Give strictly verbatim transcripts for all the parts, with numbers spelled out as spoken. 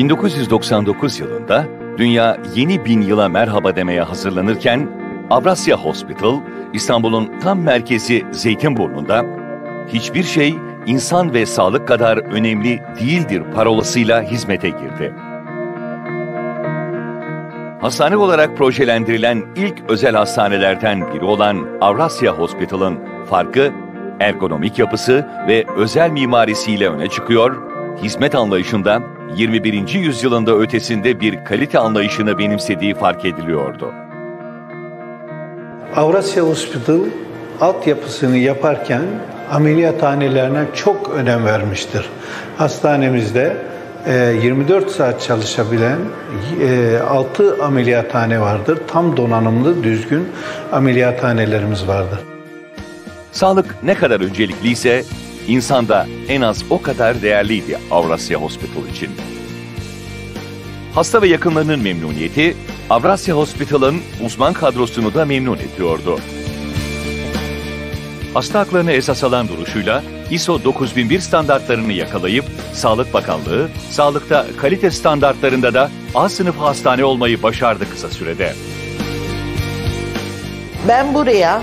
bin dokuz yüz doksan dokuz yılında dünya yeni bin yıla merhaba demeye hazırlanırken Avrasya Hospital, İstanbul'un tam merkezi Zeytinburnu'nda hiçbir şey insan ve sağlık kadar önemli değildir parolasıyla hizmete girdi. Hastane olarak projelendirilen ilk özel hastanelerden biri olan Avrasya Hospital'ın farkı ergonomik yapısı ve özel mimarisiyle öne çıkıyor, hizmet anlayışında yirmi birinci yüzyılında ötesinde bir kalite anlayışını benimsediği fark ediliyordu. Avrasya Hospital altyapısını yaparken ameliyathanelerine çok önem vermiştir. Hastanemizde yirmi dört saat çalışabilen altı ameliyathane vardır. Tam donanımlı, düzgün ameliyathanelerimiz vardır. Sağlık ne kadar öncelikliyse, insanda en az o kadar değerliydi Avrasya Hospital için. Hasta ve yakınlarının memnuniyeti, Avrasya Hospital'ın uzman kadrosunu da memnun ediyordu. Hasta haklarını esas alan duruşuyla I S O dokuz bin bir standartlarını yakalayıp, Sağlık Bakanlığı, sağlıkta kalite standartlarında da A sınıfı hastane olmayı başardı kısa sürede. Ben buraya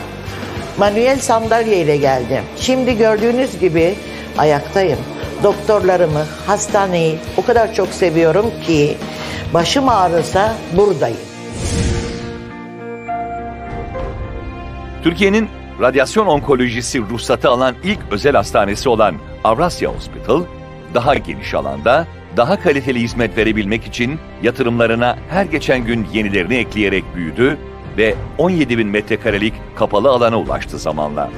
manuel sandalyeyle geldim. Şimdi gördüğünüz gibi ayaktayım. Doktorlarımı, hastaneyi o kadar çok seviyorum ki başım ağrısa buradayım. Türkiye'nin radyasyon onkolojisi ruhsatı alan ilk özel hastanesi olan Avrasya Hospital, daha geniş alanda, daha kaliteli hizmet verebilmek için yatırımlarına her geçen gün yenilerini ekleyerek büyüdü ve on yedi bin metrekarelik kapalı alana ulaştı zamanla.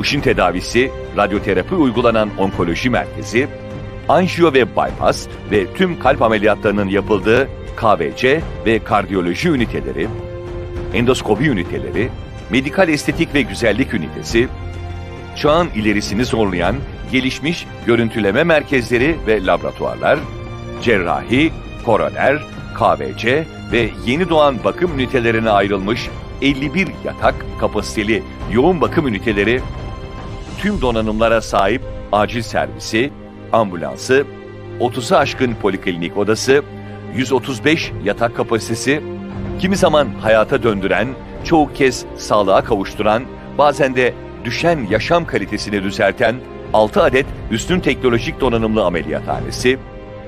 Işın tedavisi, radyoterapi uygulanan onkoloji merkezi, anjiyo ve bypass ve tüm kalp ameliyatlarının yapıldığı K V C ve kardiyoloji üniteleri, endoskopi üniteleri, medikal estetik ve güzellik ünitesi, çağın ilerisini zorlayan gelişmiş görüntüleme merkezleri ve laboratuvarlar, cerrahi, koroner, K V C ve yeni doğan bakım ünitelerine ayrılmış elli bir yatak kapasiteli yoğun bakım üniteleri, tüm donanımlara sahip acil servisi, ambulansı, otuzu aşkın poliklinik odası, yüz otuz beş yatak kapasitesi, kimi zaman hayata döndüren, çoğu kez sağlığa kavuşturan, bazen de düşen yaşam kalitesini düzelten altı adet üstün teknolojik donanımlı ameliyathanesi,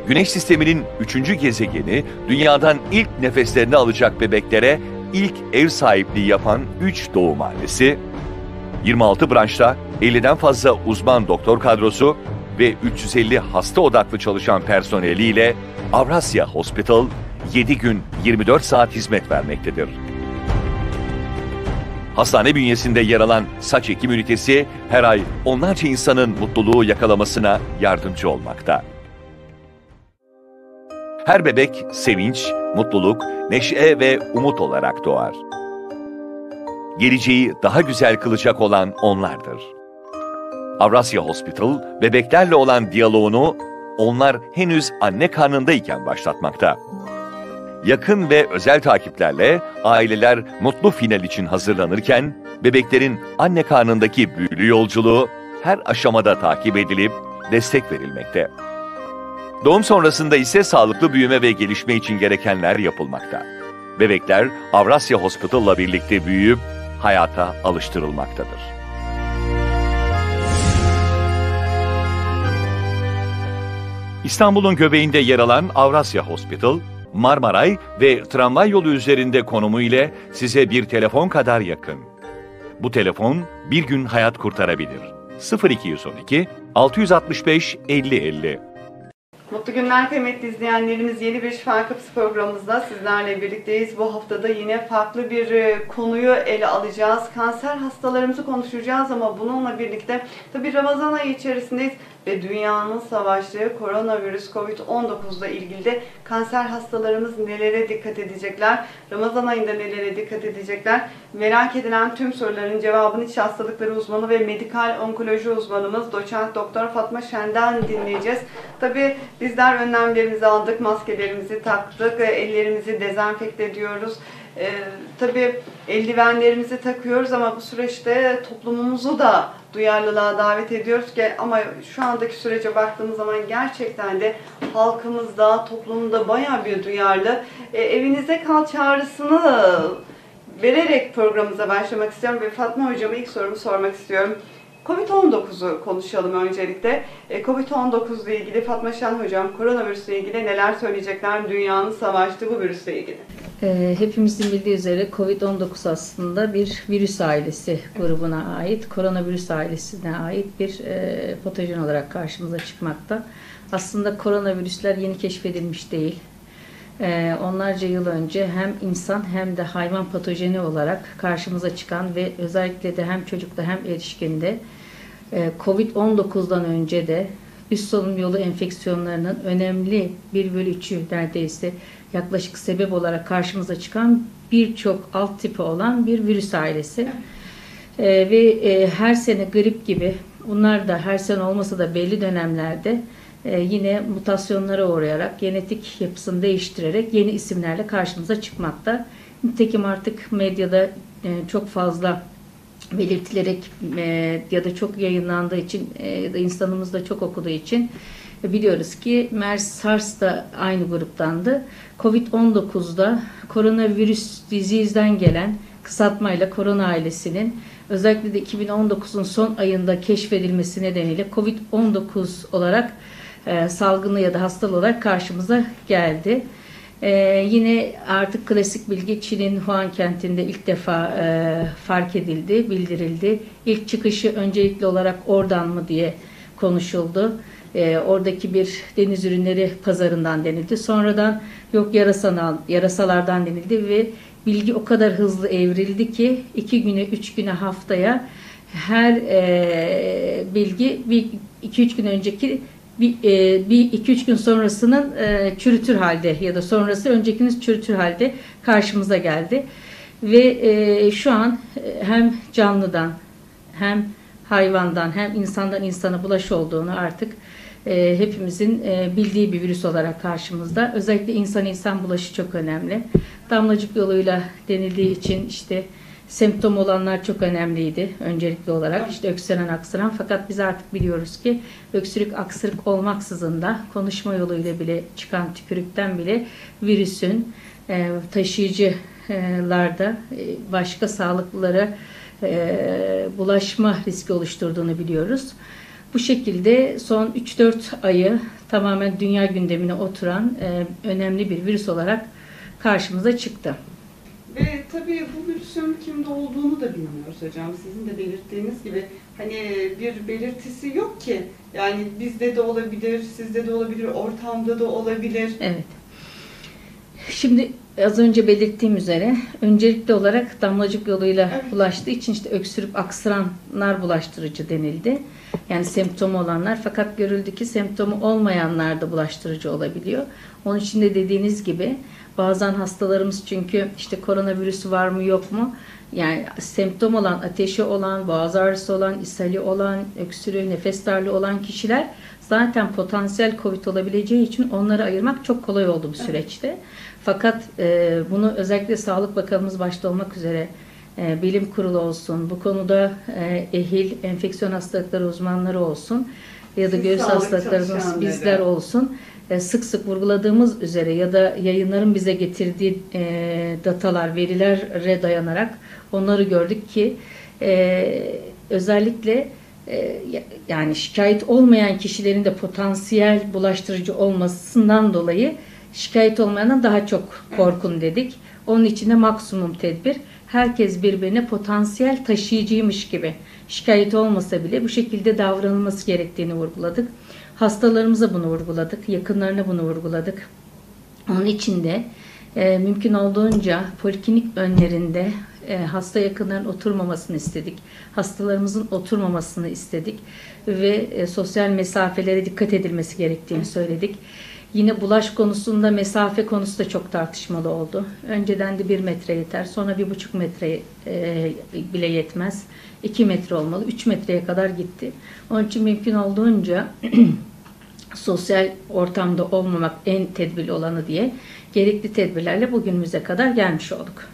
Güneş sisteminin üçüncü gezegeni, dünyadan ilk nefeslerini alacak bebeklere ilk ev sahipliği yapan üç doğumhanesi, yirmi altı branşta elliden fazla uzman doktor kadrosu ve üç yüz elli hasta odaklı çalışan personeliyle Avrasya Hospital yedi gün yirmi dört saat hizmet vermektedir. Hastane bünyesinde yer alan saç ekim ünitesi her ay onlarca insanın mutluluğu yakalamasına yardımcı olmakta. Her bebek sevinç, mutluluk, neşe ve umut olarak doğar. Geleceği daha güzel kılacak olan onlardır. Avrasya Hospital, bebeklerle olan diyaloğunu onlar henüz anne karnındayken başlatmakta. Yakın ve özel takiplerle aileler mutlu final için hazırlanırken, bebeklerin anne karnındaki büyülü yolculuğu her aşamada takip edilip destek verilmekte. Doğum sonrasında ise sağlıklı büyüme ve gelişme için gerekenler yapılmakta. Bebekler Avrasya Hospital'la birlikte büyüyüp hayata alıştırılmaktadır. İstanbul'un göbeğinde yer alan Avrasya Hospital, Marmaray ve tramvay yolu üzerinde konumu ile size bir telefon kadar yakın. Bu telefon bir gün hayat kurtarabilir. sıfır iki yüz on iki altı altı beş elli elli. Mutlu günler kıymetli izleyenlerimiz. Yeni bir Şifa Kapısı programımızda sizlerle birlikteyiz. Bu haftada yine farklı bir konuyu ele alacağız. Kanser hastalarımızı konuşacağız ama bununla birlikte tabii Ramazan ayı içerisindeyiz ve dünyanın savaştığı koronavirüs Covid on dokuz ile ilgili de kanser hastalarımız nelere dikkat edecekler? Ramazan ayında nelere dikkat edecekler? Merak edilen tüm soruların cevabını iç hastalıkları uzmanı ve medikal onkoloji uzmanımız doçent doktor Fatma Şen'den dinleyeceğiz. Tabii bizler önlemlerimizi aldık, maskelerimizi taktık, ellerimizi dezenfekte ediyoruz. E, tabii eldivenlerimizi takıyoruz ama bu süreçte toplumumuzu da duyarlılığa davet ediyoruz ki ama şu andaki sürece baktığımız zaman gerçekten de halkımız da toplumda bayağı bir duyarlı. E, evinize kal çağrısını vererek programımıza başlamak istiyorum ve Fatma Hocam'a ilk sorumu sormak istiyorum. Covid on dokuzu konuşalım öncelikle. Covid on dokuz ile ilgili Fatma Şen Hocam, koronavirüsle ilgili neler söyleyecekler? Dünyanın savaştığı bu virüsle ilgili. Hepimizin bildiği üzere Covid on dokuz aslında bir virüs ailesi grubuna ait, koronavirüs ailesine ait bir patojen olarak karşımıza çıkmakta. Aslında koronavirüsler yeni keşfedilmiş değil. Onlarca yıl önce hem insan hem de hayvan patojeni olarak karşımıza çıkan ve özellikle de hem çocukta hem erişkinde Covid on dokuzdan önce de üst solunum yolu enfeksiyonlarının önemli bir bölü üçü neredeyse yaklaşık sebep olarak karşımıza çıkan birçok alt tipi olan bir virüs ailesi. Ve her sene grip gibi bunlar da her sene olmasa da belli dönemlerde Ee, yine mutasyonlara uğrayarak, genetik yapısını değiştirerek yeni isimlerle karşımıza çıkmakta. Nitekim artık medyada e, çok fazla belirtilerek e, ya da çok yayınlandığı için e, ya da insanımız da çok okuduğu için e, biliyoruz ki MERS, SARS da aynı gruptandı. Covid on dokuzda koronavirüs disease'den gelen kısaltmayla korona ailesinin özellikle de iki bin on dokuzun son ayında keşfedilmesi nedeniyle Covid on dokuz olarak E, salgını ya da hastalığı olarak karşımıza geldi. E, yine artık klasik bilgi Çin'in Wuhan kentinde ilk defa e, fark edildi, bildirildi. İlk çıkışı öncelikli olarak oradan mı diye konuşuldu. E, oradaki bir deniz ürünleri pazarından denildi. Sonradan yok yarasana, yarasalardan denildi ve bilgi o kadar hızlı evrildi ki iki güne, üç güne, haftaya her e, bilgi bir, iki üç gün önceki Bir, e, bir iki üç gün sonrasının e, çürütür halde ya da sonrası öncekiniz çürütür halde karşımıza geldi. Ve e, şu an hem canlıdan hem hayvandan hem insandan insana bulaşı olduğunu artık e, hepimizin e, bildiği bir virüs olarak karşımızda. Özellikle insan insan bulaşı çok önemli. Damlacık yoluyla denildiği için işte semptom olanlar çok önemliydi öncelikli olarak. İşte öksüren, aksıran, fakat biz artık biliyoruz ki öksürük, aksırık olmaksızın da konuşma yoluyla bile çıkan tükürükten bile virüsün e, taşıyıcılarda e, başka sağlıklılara e, bulaşma riski oluşturduğunu biliyoruz. Bu şekilde son üç dört ayı tamamen dünya gündemine oturan e, önemli bir virüs olarak karşımıza çıktı. Ve tabii bu virüsün kimde olduğunu da bilmiyoruz hocam. Sizin de belirttiğiniz gibi hani bir belirtisi yok ki. Yani bizde de olabilir, sizde de olabilir, ortamda da olabilir. Evet. Şimdi az önce belirttiğim üzere öncelikli olarak damlacık yoluyla evet. bulaştığı için işte öksürüp aksıranlar bulaştırıcı denildi. Yani semptomu olanlar, fakat görüldü ki semptomu olmayanlar da bulaştırıcı olabiliyor. Onun için de dediğiniz gibi bazen hastalarımız çünkü işte koronavirüsü var mı yok mu? Yani semptom olan, ateşi olan, boğaz ağrısı olan, ishali olan, öksürüğü, nefes darlığı olan kişiler zaten potansiyel COVID olabileceği için onları ayırmak çok kolay oldu bu süreçte. Fakat e, bunu özellikle Sağlık Bakanımız başta olmak üzere e, bilim kurulu olsun, bu konuda e, ehil, enfeksiyon hastalıkları uzmanları olsun ya da Siz göğüs hastalıklarımız bizler olsun. Sık sık vurguladığımız üzere ya da yayınların bize getirdiği e, datalar, verilere dayanarak onları gördük ki e, özellikle e, yani şikayet olmayan kişilerin de potansiyel bulaştırıcı olmasından dolayı şikayet olmayana daha çok korkun dedik. Onun için de maksimum tedbir. Herkes birbirine potansiyel taşıyıcıymış gibi şikayet olmasa bile bu şekilde davranılması gerektiğini vurguladık. Hastalarımıza bunu vurguladık, yakınlarına bunu vurguladık. Onun için de e, mümkün olduğunca poliklinik önlerinde e, hasta yakınların oturmamasını istedik. Hastalarımızın oturmamasını istedik ve e, sosyal mesafelere dikkat edilmesi gerektiğini söyledik. Yine bulaş konusunda mesafe konusu da çok tartışmalı oldu. Önceden de bir metre yeter, sonra bir buçuk metre e, bile yetmez. iki metre olmalı, üç metreye kadar gitti. Onun için mümkün olduğunca sosyal ortamda olmamak en tedbirli olanı diye gerekli tedbirlerle bugünümüze kadar gelmiş olduk.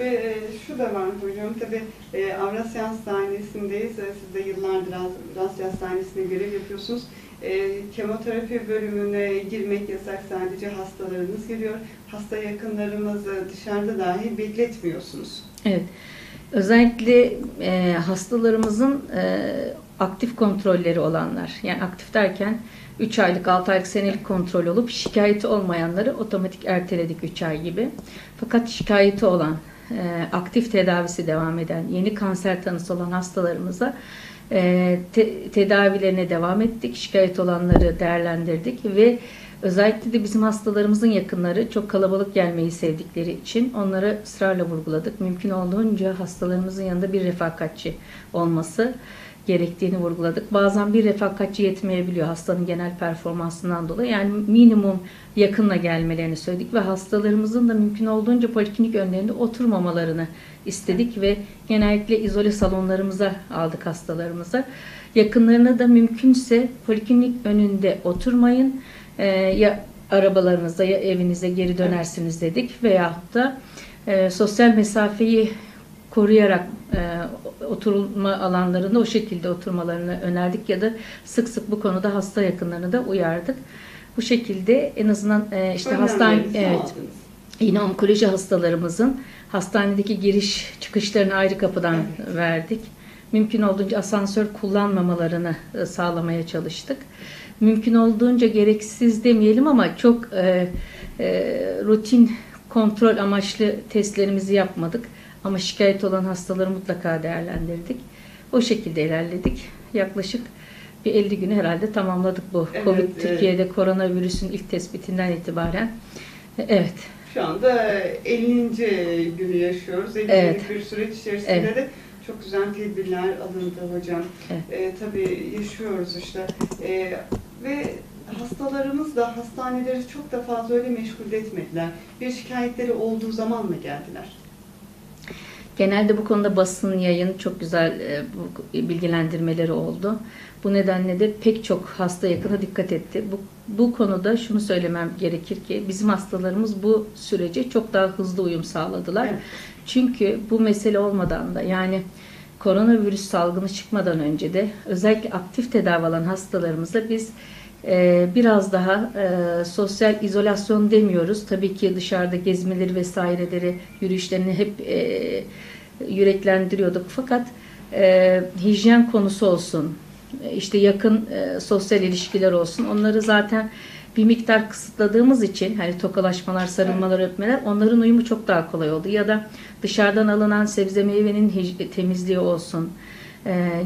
Ve e, şu da var hocam, tabii e, Avrasya Hastanesi'ndeyiz. E, siz de yıllardır Avrasya Hastanesi'ne görev yapıyorsunuz. E, kemoterapi bölümüne girmek yasak, sadece hastalarımız giriyor. Hasta yakınlarımızı dışarıda dahi bekletmiyorsunuz. Evet. Özellikle e, hastalarımızın e, aktif kontrolleri olanlar, yani aktif derken üç aylık, altı aylık, senelik kontrol olup şikayeti olmayanları otomatik erteledik üç ay gibi. Fakat şikayeti olan, e, aktif tedavisi devam eden, yeni kanser tanısı olan hastalarımıza e, te tedavilerine devam ettik. Şikayet olanları değerlendirdik ve özellikle de bizim hastalarımızın yakınları çok kalabalık gelmeyi sevdikleri için onlara ısrarla vurguladık. Mümkün olduğunca hastalarımızın yanında bir refakatçi olması gerektiğini vurguladık. Bazen bir refakatçi yetmeyebiliyor hastanın genel performansından dolayı. Yani minimum yakınla gelmelerini söyledik ve hastalarımızın da mümkün olduğunca poliklinik önlerinde oturmamalarını istedik ve genellikle izole salonlarımıza aldık hastalarımızı. Yakınlarına da mümkünse poliklinik önünde oturmayın, e, ya arabalarınıza ya evinize geri dönersiniz dedik veyahut da e, sosyal mesafeyi koruyarak e, oturma alanlarında o şekilde oturmalarını önerdik ya da sık sık bu konuda hasta yakınlarını da uyardık. Bu şekilde en azından e, işte hastane, evet, yine onkoloji hastalarımızın hastanedeki giriş çıkışlarını ayrı kapıdan, evet, verdik. Mümkün olduğunca asansör kullanmamalarını e, sağlamaya çalıştık. Mümkün olduğunca gereksiz demeyelim ama çok e, e, rutin kontrol amaçlı testlerimizi yapmadık. Ama şikayet olan hastaları mutlaka değerlendirdik. O şekilde ilerledik. Yaklaşık bir elli günü herhalde tamamladık bu. Evet, Covid evet. Türkiye'de koronavirüsün ilk tespitinden itibaren. Evet. Şu anda ellinci günü yaşıyoruz. ellinci evet. Bir süreç içerisinde, evet, de çok güzel tedbirler alındı hocam. Evet. E, tabii yaşıyoruz işte. E, ve hastalarımız da hastaneleri çok da fazla öyle meşgul etmediler. Bir şikayetleri olduğu zaman mı geldiler? Genelde bu konuda basın, yayın çok güzel bilgilendirmeleri oldu. Bu nedenle de pek çok hasta yakına dikkat etti. Bu, bu konuda şunu söylemem gerekir ki bizim hastalarımız bu sürece çok daha hızlı uyum sağladılar. Evet. Çünkü bu mesele olmadan da, yani koronavirüs salgını çıkmadan önce de özellikle aktif tedavi alan hastalarımızla biz Ee, biraz daha e, sosyal izolasyon demiyoruz. Tabii ki dışarıda gezmeleri vesaireleri, yürüyüşlerini hep e, yüreklendiriyorduk. Fakat e, hijyen konusu olsun, işte yakın e, sosyal ilişkiler olsun. Onları zaten bir miktar kısıtladığımız için, hani tokalaşmalar, sarılmalar, evet, öpmeler, onların uyumu çok daha kolay oldu. Ya da dışarıdan alınan sebze meyvenin temizliği olsun.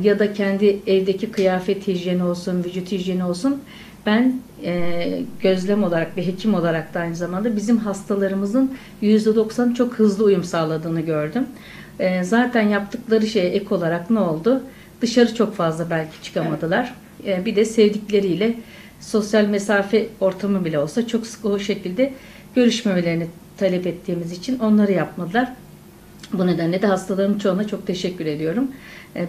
Ya da kendi evdeki kıyafet hijyeni olsun, vücut hijyeni olsun. Ben e, gözlem olarak ve hekim olarak da aynı zamanda bizim hastalarımızın yüzde doksan çok hızlı uyum sağladığını gördüm. E, zaten yaptıkları şeye ek olarak ne oldu? Dışarı çok fazla belki çıkamadılar. E, bir de sevdikleriyle sosyal mesafe ortamı bile olsa çok sık o şekilde görüşmemelerini talep ettiğimiz için onları yapmadılar. Bu nedenle de hastaların çoğuna çok teşekkür ediyorum.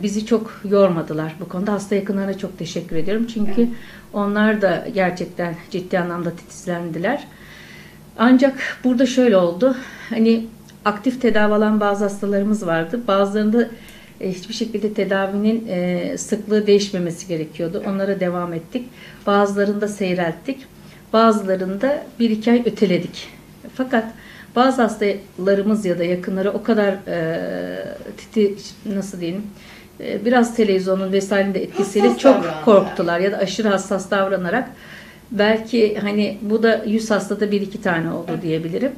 Bizi çok yormadılar bu konuda. Hasta yakınlarına çok teşekkür ediyorum. Çünkü evet, onlar da gerçekten ciddi anlamda titizlendiler. Ancak burada şöyle oldu. Hani aktif tedavi alan bazı hastalarımız vardı. Bazılarında hiçbir şekilde tedavinin sıklığı değişmemesi gerekiyordu. Onlara devam ettik. Bazılarında seyrelttik. Bazılarında bir iki ay öteledik. Fakat bazı hastalarımız ya da yakınları o kadar e, titi, nasıl diyeyim, e, biraz televizyonun vesairenin de etkisiyle hassas çok korktular ya da aşırı hassas davranarak, belki hani bu da yüz hastada bir iki tane oldu diyebilirim.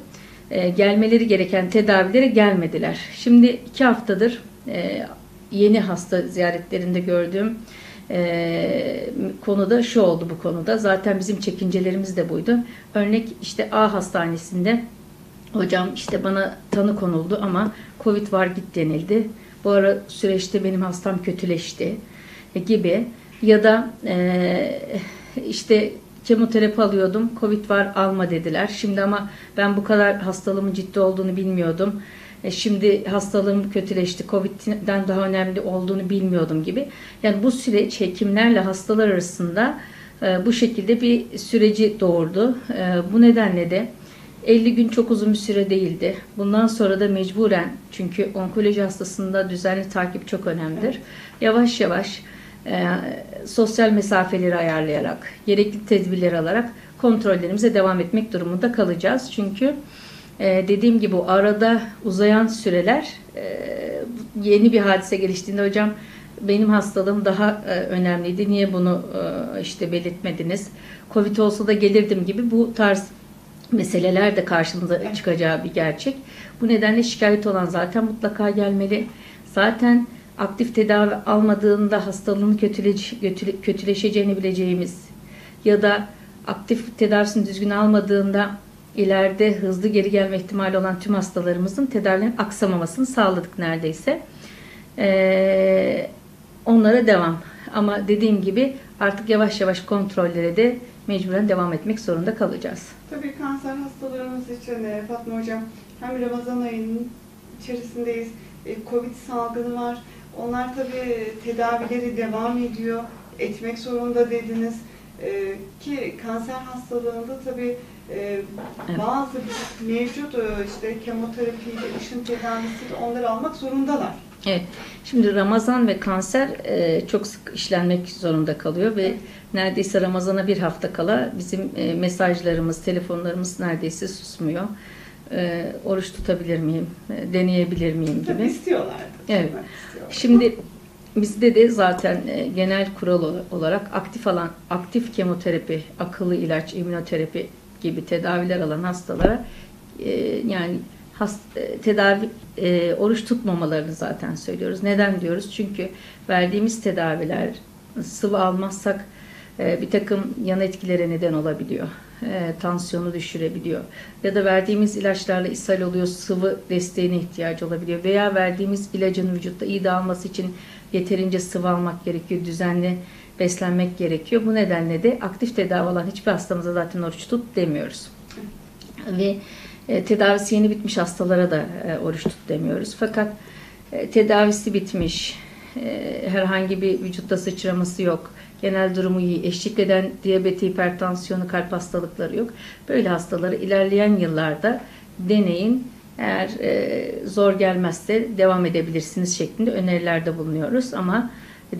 E, gelmeleri gereken tedavilere gelmediler. Şimdi iki haftadır e, yeni hasta ziyaretlerinde gördüğüm Ee, konuda şu oldu bu konuda. Zaten bizim çekincelerimiz de buydu. Örnek işte A hastanesinde hocam işte bana tanı konuldu ama Covid var git denildi. Bu ara süreçte benim hastam kötüleşti e, gibi. Ya da e, işte kemoterapi alıyordum. Covid var alma dediler. Şimdi ama ben bu kadar hastalığımın ciddi olduğunu bilmiyordum. Şimdi hastalığım kötüleşti, Covid'den daha önemli olduğunu bilmiyordum gibi. Yani bu süreç hekimlerle hastalar arasında e, bu şekilde bir süreci doğurdu. E, bu nedenle de elli gün çok uzun bir süre değildi. Bundan sonra da mecburen, çünkü onkoloji hastasında düzenli takip çok önemlidir. Yavaş yavaş e, sosyal mesafeleri ayarlayarak, gerekli tedbirleri alarak kontrollerimize devam etmek durumunda kalacağız. Çünkü e, dediğim gibi arada uzayan süreler, e, yeni bir hadise geliştiğinde hocam benim hastalığım daha e, önemliydi, niye bunu e, işte belirtmediniz, Covid olsa da gelirdim gibi bu tarz meseleler de karşımıza çıkacağı bir gerçek. Bu nedenle şikayet olan zaten mutlaka gelmeli. Zaten aktif tedavi almadığında hastalığını kötüle, kötüle, kötüleşeceğini bileceğimiz ya da aktif tedavisini düzgün almadığında ileride hızlı geri gelme ihtimali olan tüm hastalarımızın tedavilerin aksamamasını sağladık neredeyse. Ee, onlara devam. Ama dediğim gibi artık yavaş yavaş kontrollere de mecburen devam etmek zorunda kalacağız. Tabii kanser hastalarımız için Fatma Hocam, hem Ramazan ayının içerisindeyiz, Covid salgını var. Onlar tabii tedavileri devam ediyor, etmek zorunda dediniz. Ki kanser hastalığında tabii bazı evet. mevcut işte kemoterapi, ışın tedavisi onları almak zorundalar. Evet. Şimdi Ramazan ve kanser e, çok sık işlenmek zorunda kalıyor ve neredeyse Ramazan'a bir hafta kala bizim e, mesajlarımız, telefonlarımız neredeyse susmuyor. E, oruç tutabilir miyim, e, deneyebilir miyim gibi. İstiyorlar. Evet. İstiyorlardı. Şimdi bizde de zaten e, genel kural olarak aktif alan, aktif kemoterapi, akıllı ilaç, immünoterapi gibi tedaviler alan hastalara e, yani Hast, tedavi e, oruç tutmamalarını zaten söylüyoruz. Neden diyoruz? Çünkü verdiğimiz tedaviler sıvı almazsak e, bir takım yan etkilere neden olabiliyor. E, tansiyonu düşürebiliyor. Ya da verdiğimiz ilaçlarla ishal oluyor, sıvı desteğine ihtiyacı olabiliyor. Veya verdiğimiz ilacın vücutta iyi dağılması için yeterince sıvı almak gerekiyor, düzenli beslenmek gerekiyor. Bu nedenle de aktif tedavi olan hiçbir hastamıza zaten oruç tut demiyoruz. Ve tedavisi yeni bitmiş hastalara da oruç tut demiyoruz. Fakat tedavisi bitmiş, herhangi bir vücutta sıçraması yok, genel durumu iyi, eşlik eden diyabeti, hipertansiyonu, kalp hastalıkları yok. Böyle hastaları ilerleyen yıllarda deneyin, eğer zor gelmezse devam edebilirsiniz şeklinde önerilerde bulunuyoruz. Ama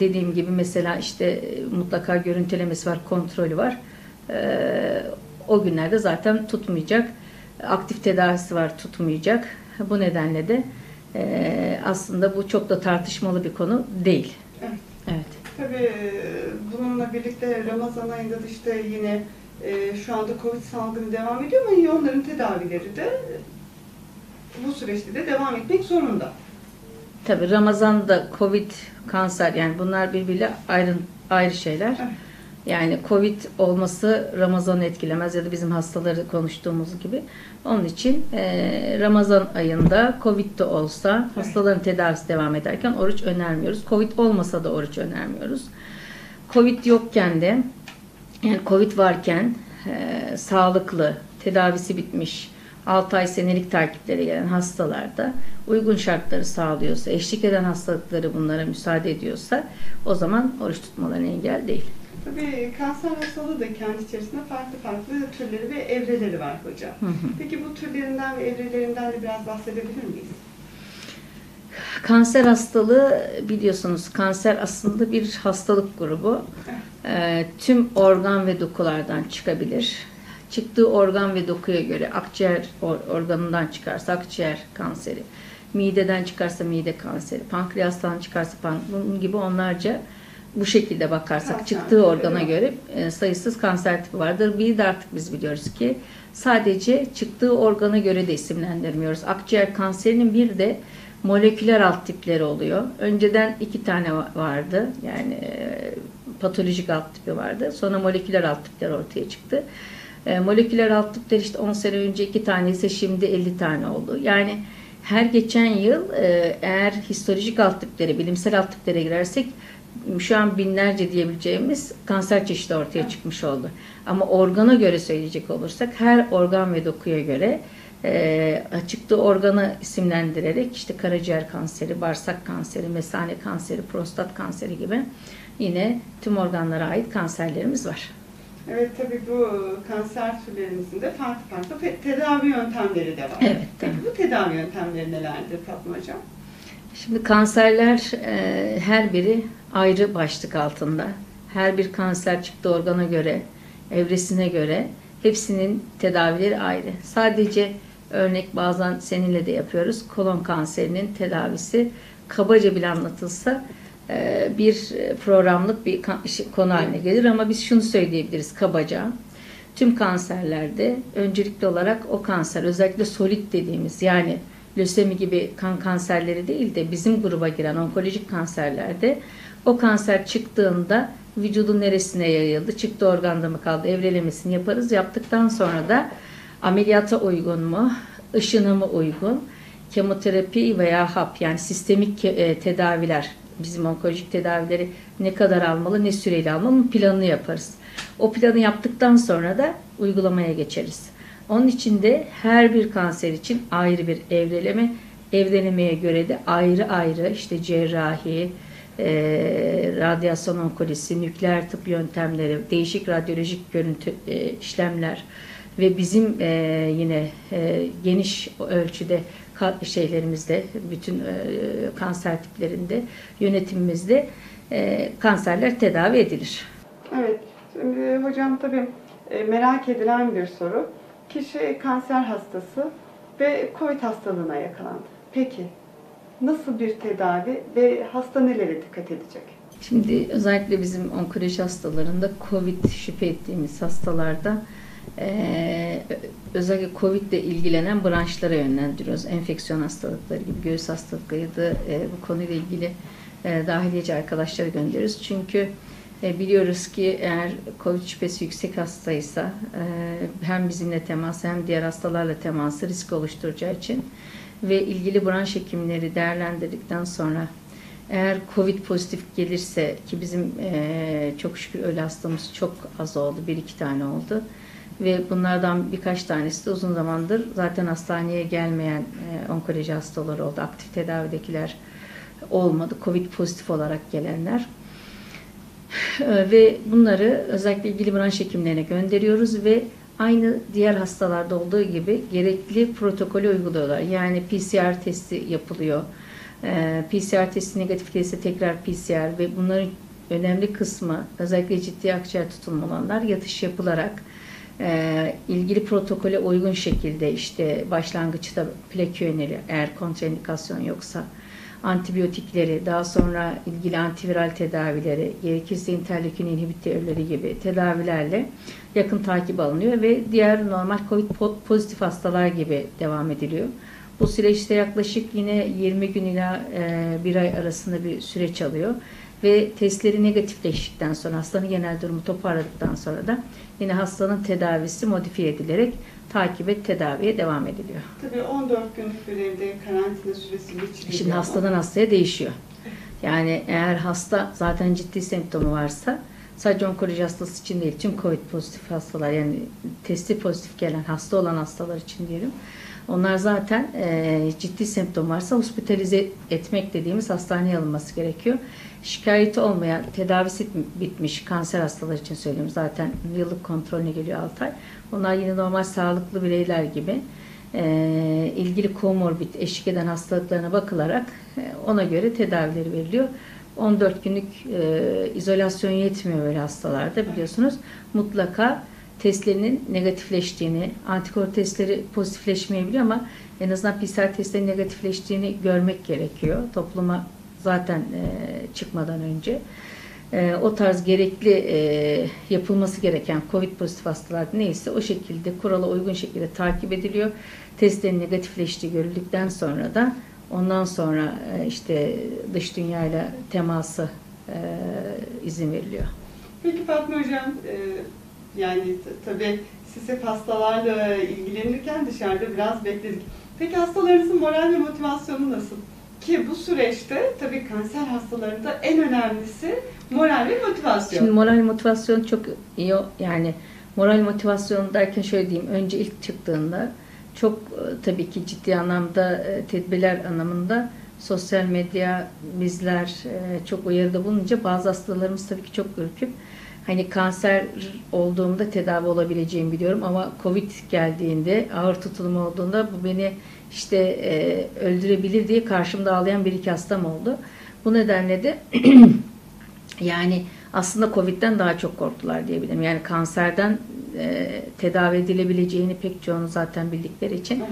dediğim gibi mesela işte mutlaka görüntülemesi var, kontrolü var. O günlerde zaten tutmayacak. Aktif tedavisi var, tutmayacak. Bu nedenle de e, aslında bu çok da tartışmalı bir konu değil. Evet. Evet. Tabii bununla birlikte Ramazan ayında da işte yine e, şu anda Covid salgını devam ediyor ama onların tedavileri de bu süreçte de devam etmek zorunda. Tabii Ramazan'da Covid, kanser, yani bunlar birbiriyle ayrı, ayrı şeyler. Evet. Yani Covid olması Ramazan'ı etkilemez ya da bizim hastaları konuştuğumuz gibi. Onun için e, Ramazan ayında Covid de olsa hastaların tedavisi devam ederken oruç önermiyoruz. Covid olmasa da oruç önermiyoruz. Covid yokken de, yani Covid varken e, sağlıklı, tedavisi bitmiş, altı ay senelik takiplere gelen hastalarda uygun şartları sağlıyorsa, eşlik eden hastalıkları bunlara müsaade ediyorsa o zaman oruç tutmalarına engel değil. Tabii kanser hastalığı da kendi içerisinde farklı farklı türleri ve evreleri var hocam. Hı hı. Peki bu türlerinden ve evrelerinden de biraz bahsedebilir miyiz? Kanser hastalığı, biliyorsunuz kanser aslında bir hastalık grubu. Evet. Ee, tüm organ ve dokulardan çıkabilir. Çıktığı organ ve dokuya göre akciğer or organından çıkarsa akciğer kanseri, mideden çıkarsa mide kanseri, pankreastan çıkarsa pankreas, bunun gibi onlarca. Bu şekilde bakarsak kanser çıktığı organa göre sayısız kanser tipi vardır. Bir de artık biz biliyoruz ki sadece çıktığı organa göre de isimlendirmiyoruz. Akciğer kanserinin bir de moleküler alt tipleri oluyor. Önceden iki tane vardı. Yani patolojik alt tipi vardı. Sonra moleküler alt tipler ortaya çıktı. Moleküler alt tipler işte on sene önce iki tane ise şimdi elli tane oldu. Yani her geçen yıl eğer histolojik alt tipleri, bilimsel alt tiplere girersek şu an binlerce diyebileceğimiz kanser çeşidi ortaya çıkmış oldu. Ama organa göre söyleyecek olursak her organ ve dokuya göre e, çıktığı organı isimlendirerek işte karaciğer kanseri, bağırsak kanseri, mesane kanseri, prostat kanseri gibi yine tüm organlara ait kanserlerimiz var. Evet, tabii bu kanser türlerimizin de farklı farklı tedavi yöntemleri de var. Evet. Peki bu tedavi yöntemleri nelerdir Fatma Hocam? Şimdi kanserler e, her biri ayrı başlık altında. Her bir kanser çıktı organa göre, evresine göre hepsinin tedavileri ayrı. Sadece örnek bazen seninle de yapıyoruz. Kolon kanserinin tedavisi kabaca bile anlatılsa e, bir programlık bir konu haline gelir ama biz şunu söyleyebiliriz kabaca. Tüm kanserlerde öncelikli olarak o kanser, özellikle solid dediğimiz yani lösemi gibi kan kanserleri değil de bizim gruba giren onkolojik kanserlerde o kanser çıktığında vücudun neresine yayıldı, çıktı organda mı kaldı, evrelemesini yaparız. Yaptıktan sonra da ameliyata uygun mu, ışına mı uygun, kemoterapi veya hap yani sistemik tedaviler, bizim onkolojik tedavileri ne kadar almalı, ne süreyle almalı planını yaparız. O planı yaptıktan sonra da uygulamaya geçeriz. Onun için de her bir kanser için ayrı bir evreleme, evrelemeye göre de ayrı ayrı işte cerrahi, e, radyasyon onkolojisi, nükleer tıp yöntemleri, değişik radyolojik görüntü e, işlemler ve bizim e, yine e, geniş ölçüde şeylerimizde, bütün e, kanser tiplerinde yönetimimizde e, kanserler tedavi edilir. Evet, şimdi hocam tabii merak edilen bir soru. Kişi kanser hastası ve COVID hastalığına yakalandı. Peki nasıl bir tedavi ve hasta nelere dikkat edecek? Şimdi özellikle bizim onkoloji hastalarında COVID şüphe ettiğimiz hastalarda e, özellikle COVID ile ilgilenen branşlara yönlendiriyoruz. Enfeksiyon hastalıkları gibi göğüs hastalıkları ya da e, bu konuyla ilgili e, dahiliyeci arkadaşlara gönderiyoruz. Çünkü biliyoruz ki eğer COVID şüphesi yüksek hastaysa hem bizimle temas hem diğer hastalarla teması risk oluşturacağı için ve ilgili branş hekimleri değerlendirdikten sonra eğer COVID pozitif gelirse ki bizim çok şükür öyle hastamız çok az oldu, bir iki tane oldu ve bunlardan birkaç tanesi de uzun zamandır zaten hastaneye gelmeyen onkoloji hastaları oldu, aktif tedavidekiler olmadı, COVID pozitif olarak gelenler. Ve bunları özellikle ilgili branş hekimlerine gönderiyoruz ve aynı diğer hastalarda olduğu gibi gerekli protokolü uyguluyorlar. Yani P C R testi yapılıyor. P C R testi negatif gelirse tekrar P C R ve bunların önemli kısmı özellikle ciddi akciğer tutulma olanlar yatış yapılarak ilgili protokole uygun şekilde işte başlangıçta plak yöneli eğer kontraindikasyon yoksa antibiyotikleri, daha sonra ilgili antiviral tedavileri, gerekirse interleukin inhibitörleri gibi tedavilerle yakın takip alınıyor ve diğer normal COVID pozitif hastalar gibi devam ediliyor. Bu süreçte yaklaşık yine yirmi gün ila bir ay arasında bir süreç alıyor ve testleri negatifleştikten sonra hastanın genel durumu toparladıktan sonra da yine hastanın tedavisi modifiye edilerek takip et, tedaviye devam ediliyor. Tabii on dört günlük bir evde karantina süresi geçiriyor. Şimdi hastadan hastaya değişiyor. Yani eğer hasta zaten ciddi semptomu varsa sadece onkoloji hastası için değil tüm COVID pozitif hastalar yani testi pozitif gelen hasta olan hastalar için diyelim. Onlar zaten e, ciddi semptom varsa hospitalize etmek dediğimiz hastaneye alınması gerekiyor. Şikayeti olmayan, tedavisi bitmiş kanser hastaları için söylüyorum. Zaten yıllık kontrolüne geliyor altı ay. Onlar yine normal sağlıklı bireyler gibi e, ilgili komorbid eşlik eden hastalıklarına bakılarak e, ona göre tedavileri veriliyor. on dört günlük e, izolasyon yetmiyor böyle hastalarda biliyorsunuz. Mutlaka testlerinin negatifleştiğini, antikor testleri pozitifleşmeyebiliyor ama en azından P C R testlerinin negatifleştiğini görmek gerekiyor. Topluma zaten e, çıkmadan önce. E, o tarz gerekli e, yapılması gereken COVID pozitif hastalar neyse o şekilde kurala uygun şekilde takip ediliyor. Testlerin negatifleştiği görüldükten sonra da ondan sonra e, işte dış dünyayla teması e, izin veriliyor. Peki Fatma Hocam, e yani tabii siz hep hastalarla ilgilenirken dışarıda biraz bekledik. Peki hastalarınızın moral ve motivasyonu nasıl? Ki bu süreçte tabii kanser hastalarında en önemlisi moral ve motivasyon. Şimdi moral ve motivasyon çok iyi. Yani moral motivasyon derken şöyle diyeyim. Önce ilk çıktığında çok tabii ki ciddi anlamda tedbirler anlamında sosyal medya bizler çok uyarıda bulunca bazı hastalarımız tabii ki çok ürküp hani kanser olduğumda tedavi olabileceğimi biliyorum ama Covid geldiğinde, ağır tutulum olduğunda bu beni işte e, öldürebilir diye karşımda ağlayan bir iki hastam oldu. Bu nedenle de yani aslında Covid'den daha çok korktular diyebilirim. Yani kanserden e, tedavi edilebileceğini pek çoğunu zaten bildikleri için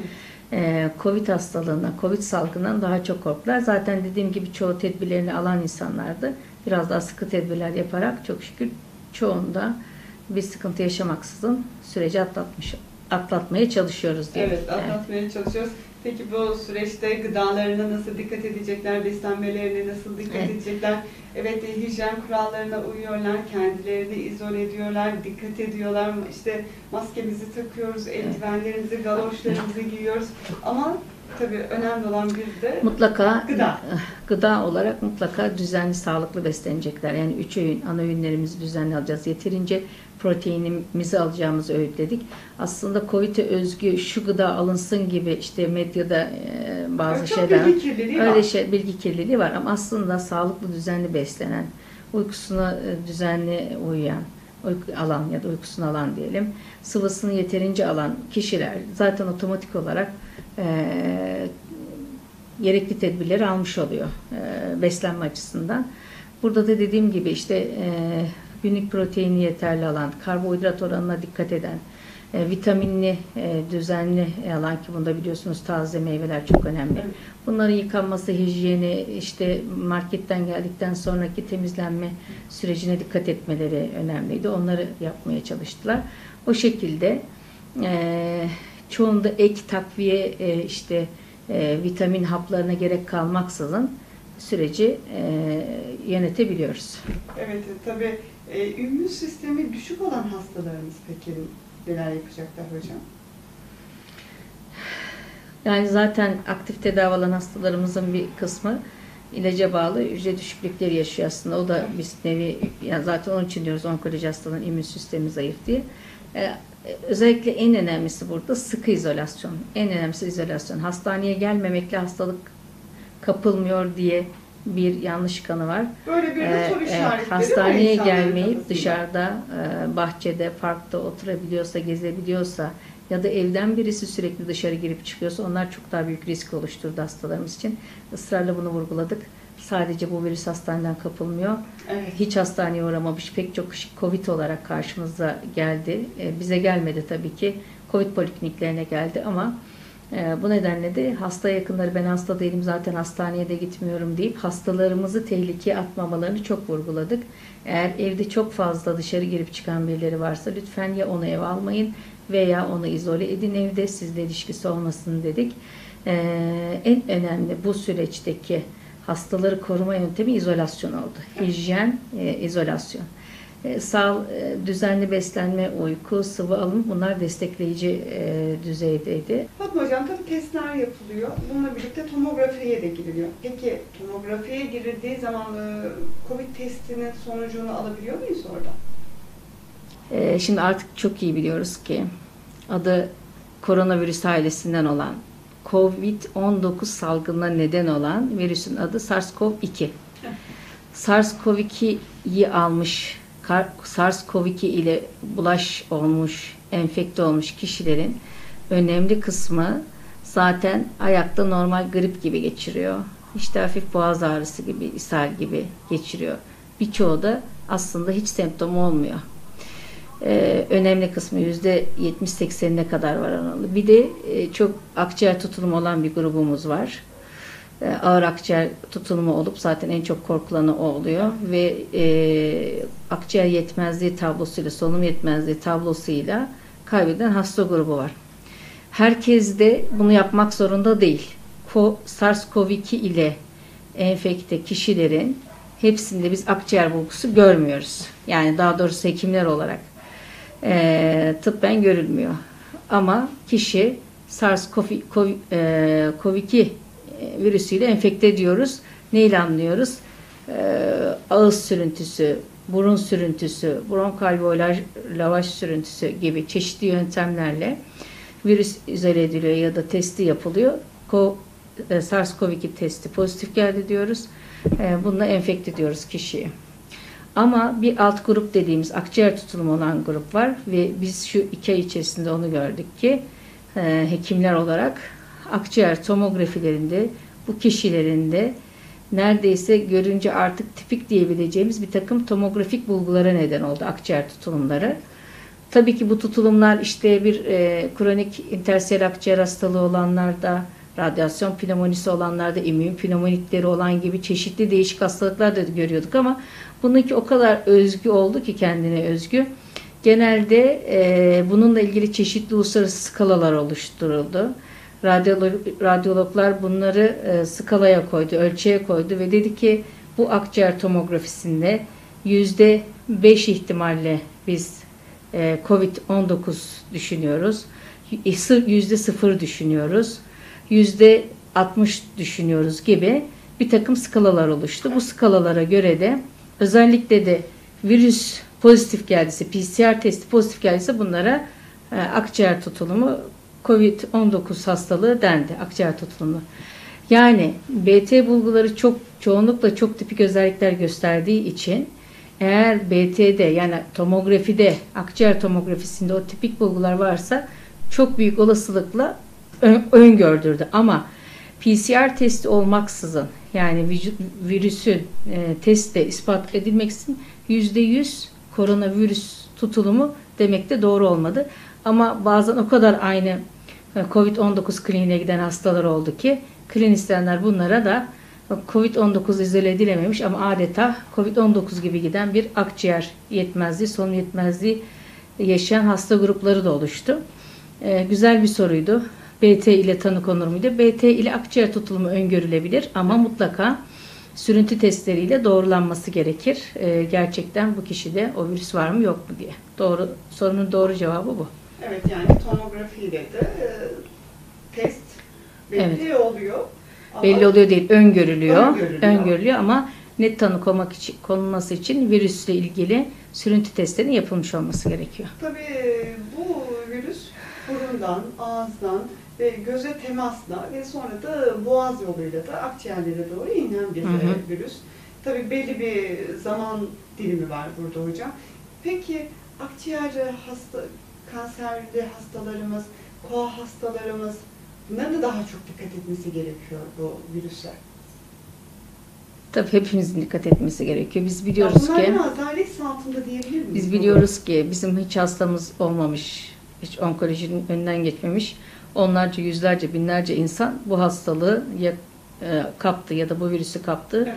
e, Covid hastalığından, Covid salgından daha çok korktular. Zaten dediğim gibi çoğu tedbirlerini alan insanlardı. Biraz daha sıkı tedbirler yaparak çok şükür çoğunda bir sıkıntı yaşamaksızın süreci atlatmış, atlatmaya çalışıyoruz diye. Evet, atlatmaya evet. çalışıyoruz. Peki bu süreçte gıdalarına nasıl dikkat edecekler, beslenmelerine nasıl dikkat evet. edecekler? Evet, hijyen kurallarına uyuyorlar, kendilerini izole ediyorlar, dikkat ediyorlar. İşte maskemizi takıyoruz, eldivenlerimizi, galoşlarımızı giyiyoruz. Ama tabii önemli olan bir de mutlaka gıda. Gıda olarak mutlaka düzenli, sağlıklı beslenecekler. Yani üç öğün, ana öğünlerimizi düzenli alacağız. Yeterince proteinimizi alacağımızı öğütledik. Aslında Covid'e özgü şu gıda alınsın gibi işte medyada bazı çok şeyler, bilgi kirliliği öyle var. Şey, bilgi kirliliği var ama aslında sağlıklı, düzenli beslenen, uykusuna düzenli uyuyan, uyku alan ya da uykusunu alan diyelim, sıvısını yeterince alan kişiler zaten otomatik olarak e, gerekli tedbirleri almış oluyor e, beslenme açısından. Burada da dediğim gibi işte e, günlük proteini yeterli alan, karbonhidrat oranına dikkat eden, e, vitaminli, e, düzenli alan ki bunda biliyorsunuz taze meyveler çok önemli. Bunların yıkanması, hijyeni, işte marketten geldikten sonraki temizlenme sürecine dikkat etmeleri önemliydi. Onları yapmaya çalıştılar. O şekilde e, çoğunda ek takviye e, işte e, vitamin haplarına gerek kalmaksızın süreci e, yönetebiliyoruz. Evet, tabii e, immün sistemi düşük olan hastalarımız peki neler yapacaklar hocam? Yani zaten aktif tedavi alan hastalarımızın bir kısmı ilaca bağlı hücre düşüklükleri yaşıyor aslında. O da bir nevi, yani zaten onun için diyoruz onkoloji hastalarının immün sistemi zayıf diye. E, özellikle en önemlisi burada sıkı izolasyon. En önemlisi izolasyon. Hastaneye gelmemekle hastalık kapılmıyor diye bir yanlış kanı var. Böyle bir de soru işaretleri ee, hastaneye gelmeyip dışarıda, e, bahçede, parkta oturabiliyorsa, gezebiliyorsa ya da evden birisi sürekli dışarı girip çıkıyorsa onlar çok daha büyük risk oluşturdu hastalarımız için. Israrla bunu vurguladık. Sadece bu virüs hastaneden kapılmıyor. Evet. Hiç hastaneye uğramamış pek çok kişi Covid olarak karşımıza geldi. E, bize gelmedi tabii ki. Covid polikliniklerine geldi ama Ee, bu nedenle de hasta yakınları ben hasta değilim zaten hastaneye de gitmiyorum deyip hastalarımızı tehlikeye atmamalarını çok vurguladık. Eğer evde çok fazla dışarı girip çıkan birileri varsa lütfen ya onu eve almayın veya onu izole edin evde, sizle ilişkisi olmasın dedik. Ee, en önemli bu süreçteki hastaları koruma yöntemi izolasyon oldu. Hijyen, e, izolasyon. E, sağ, e, düzenli beslenme, uyku, sıvı alımı bunlar destekleyici e, düzeydeydi. Fatma Hocam, tabii testler yapılıyor. Bununla birlikte tomografiye de giriliyor. Peki tomografiye girildiği zaman e, Covid testinin sonucunu alabiliyor muyuz orada? E, şimdi artık çok iyi biliyoruz ki adı koronavirüs ailesinden olan Covid on dokuz salgınına neden olan virüsün adı SARS CoV iki. SARS CoV iki'yi almış, SARS CoV iki ile bulaş olmuş, enfekte olmuş kişilerin önemli kısmı zaten ayakta normal grip gibi geçiriyor. İşte hafif boğaz ağrısı gibi, ishal gibi geçiriyor. Birçoğu da aslında hiç semptom olmuyor. Ee, önemli kısmı yüzde yetmiş seksenine kadar var oranlı. Bir de e, çok akciğer tutulumu olan bir grubumuz var. E, ağır akciğer tutulumu olup zaten en çok korkulanı o oluyor ve e, akciğer yetmezliği tablosuyla, solunum yetmezliği tablosuyla kaybeden hasta grubu var. Herkes de bunu yapmak zorunda değil. SARS CoV iki ile enfekte kişilerin hepsinde biz akciğer bulgusu görmüyoruz. Yani daha doğrusu hekimler olarak e, tıbben görülmüyor. Ama kişi SARS CoV iki virüsüyle enfekte ediyoruz. Neyle anlıyoruz? Ee, ağız sürüntüsü, burun sürüntüsü, bronkalveolar lavaj sürüntüsü gibi çeşitli yöntemlerle virüs izole ediliyor ya da testi yapılıyor. SARS CoV iki testi pozitif geldi diyoruz. Ee, bununla enfekte ediyoruz kişiyi. Ama bir alt grup dediğimiz akciğer tutulumu olan grup var ve biz şu iki ay içerisinde onu gördük ki e, hekimler olarak akciğer tomografilerinde bu kişilerin de neredeyse görünce artık tipik diyebileceğimiz bir takım tomografik bulgulara neden oldu akciğer tutulumları. Tabii ki bu tutulumlar işte bir e, kronik intersiyel akciğer hastalığı olanlarda, radyasyon pneumonisi olanlarda, immün pneumonitleri olan gibi çeşitli değişik hastalıklar da görüyorduk ama bununki o kadar özgü oldu ki kendine özgü. Genelde e, bununla ilgili çeşitli uluslararası skalalar oluşturuldu. Radyolog, radyologlar bunları e, skalaya koydu, ölçüye koydu ve dedi ki bu akciğer tomografisinde yüzde beş ihtimalle biz e, kovid on dokuz düşünüyoruz, yüzde sıfır düşünüyoruz, yüzde altmış düşünüyoruz gibi bir takım skalalar oluştu. Bu skalalara göre de özellikle de virüs pozitif geldiyse, P C R testi pozitif geldiyse bunlara e, akciğer tutulumu, kovid on dokuz hastalığı dendi, akciğer tutulumu. Yani B T bulguları çok çoğunlukla çok tipik özellikler gösterdiği için eğer B T'de yani tomografide, akciğer tomografisinde o tipik bulgular varsa çok büyük olasılıkla ön, öngördürdü. Ama P C R testi olmaksızın yani virüsün e, testte ispat edilmeksizin yüzde yüz koronavirüs tutulumu demek de doğru olmadı. Ama bazen o kadar aynı kovid on dokuz kliniğine giden hastalar oldu ki klinisyenler bunlara da kovid on dokuz izole edilememiş ama adeta kovid on dokuz gibi giden bir akciğer yetmezliği, solunum yetmezliği yaşayan hasta grupları da oluştu. Ee, güzel bir soruydu. B T ile tanı konur muydu? B T ile akciğer tutulumu öngörülebilir ama mutlaka sürüntü testleriyle doğrulanması gerekir. Ee, gerçekten bu kişide o virüs var mı yok mu diye. Doğru, sorunun doğru cevabı bu. Evet, yani tomografiyle de e, test belli evet. oluyor. Ama belli oluyor değil, öngörülüyor. Öngörülüyor, öngörülüyor ama net tanı konmak için, konulması için virüsle ilgili sürüntü testlerinin yapılmış olması gerekiyor. Tabii bu virüs burundan, ağızdan ve göze temasla ve sonra da boğaz yoluyla da akciğerlere doğru inen bir hı hı. virüs. Tabii belli bir zaman dilimi var burada hocam. Peki akciğer hasta kanserli hastalarımız, koa hastalarımız, bunlara da daha çok dikkat etmesi gerekiyor bu virüsler. Tabii hepimizin dikkat etmesi gerekiyor. Biz biliyoruz ya ki adalet altında diyebilir miyiz? Biz biliyoruz bunu? Ki bizim hiç hastamız olmamış, hiç onkolojinin önünden geçmemiş onlarca, yüzlerce, binlerce insan bu hastalığı ya, e, kaptı ya da bu virüsü kaptı. Evet.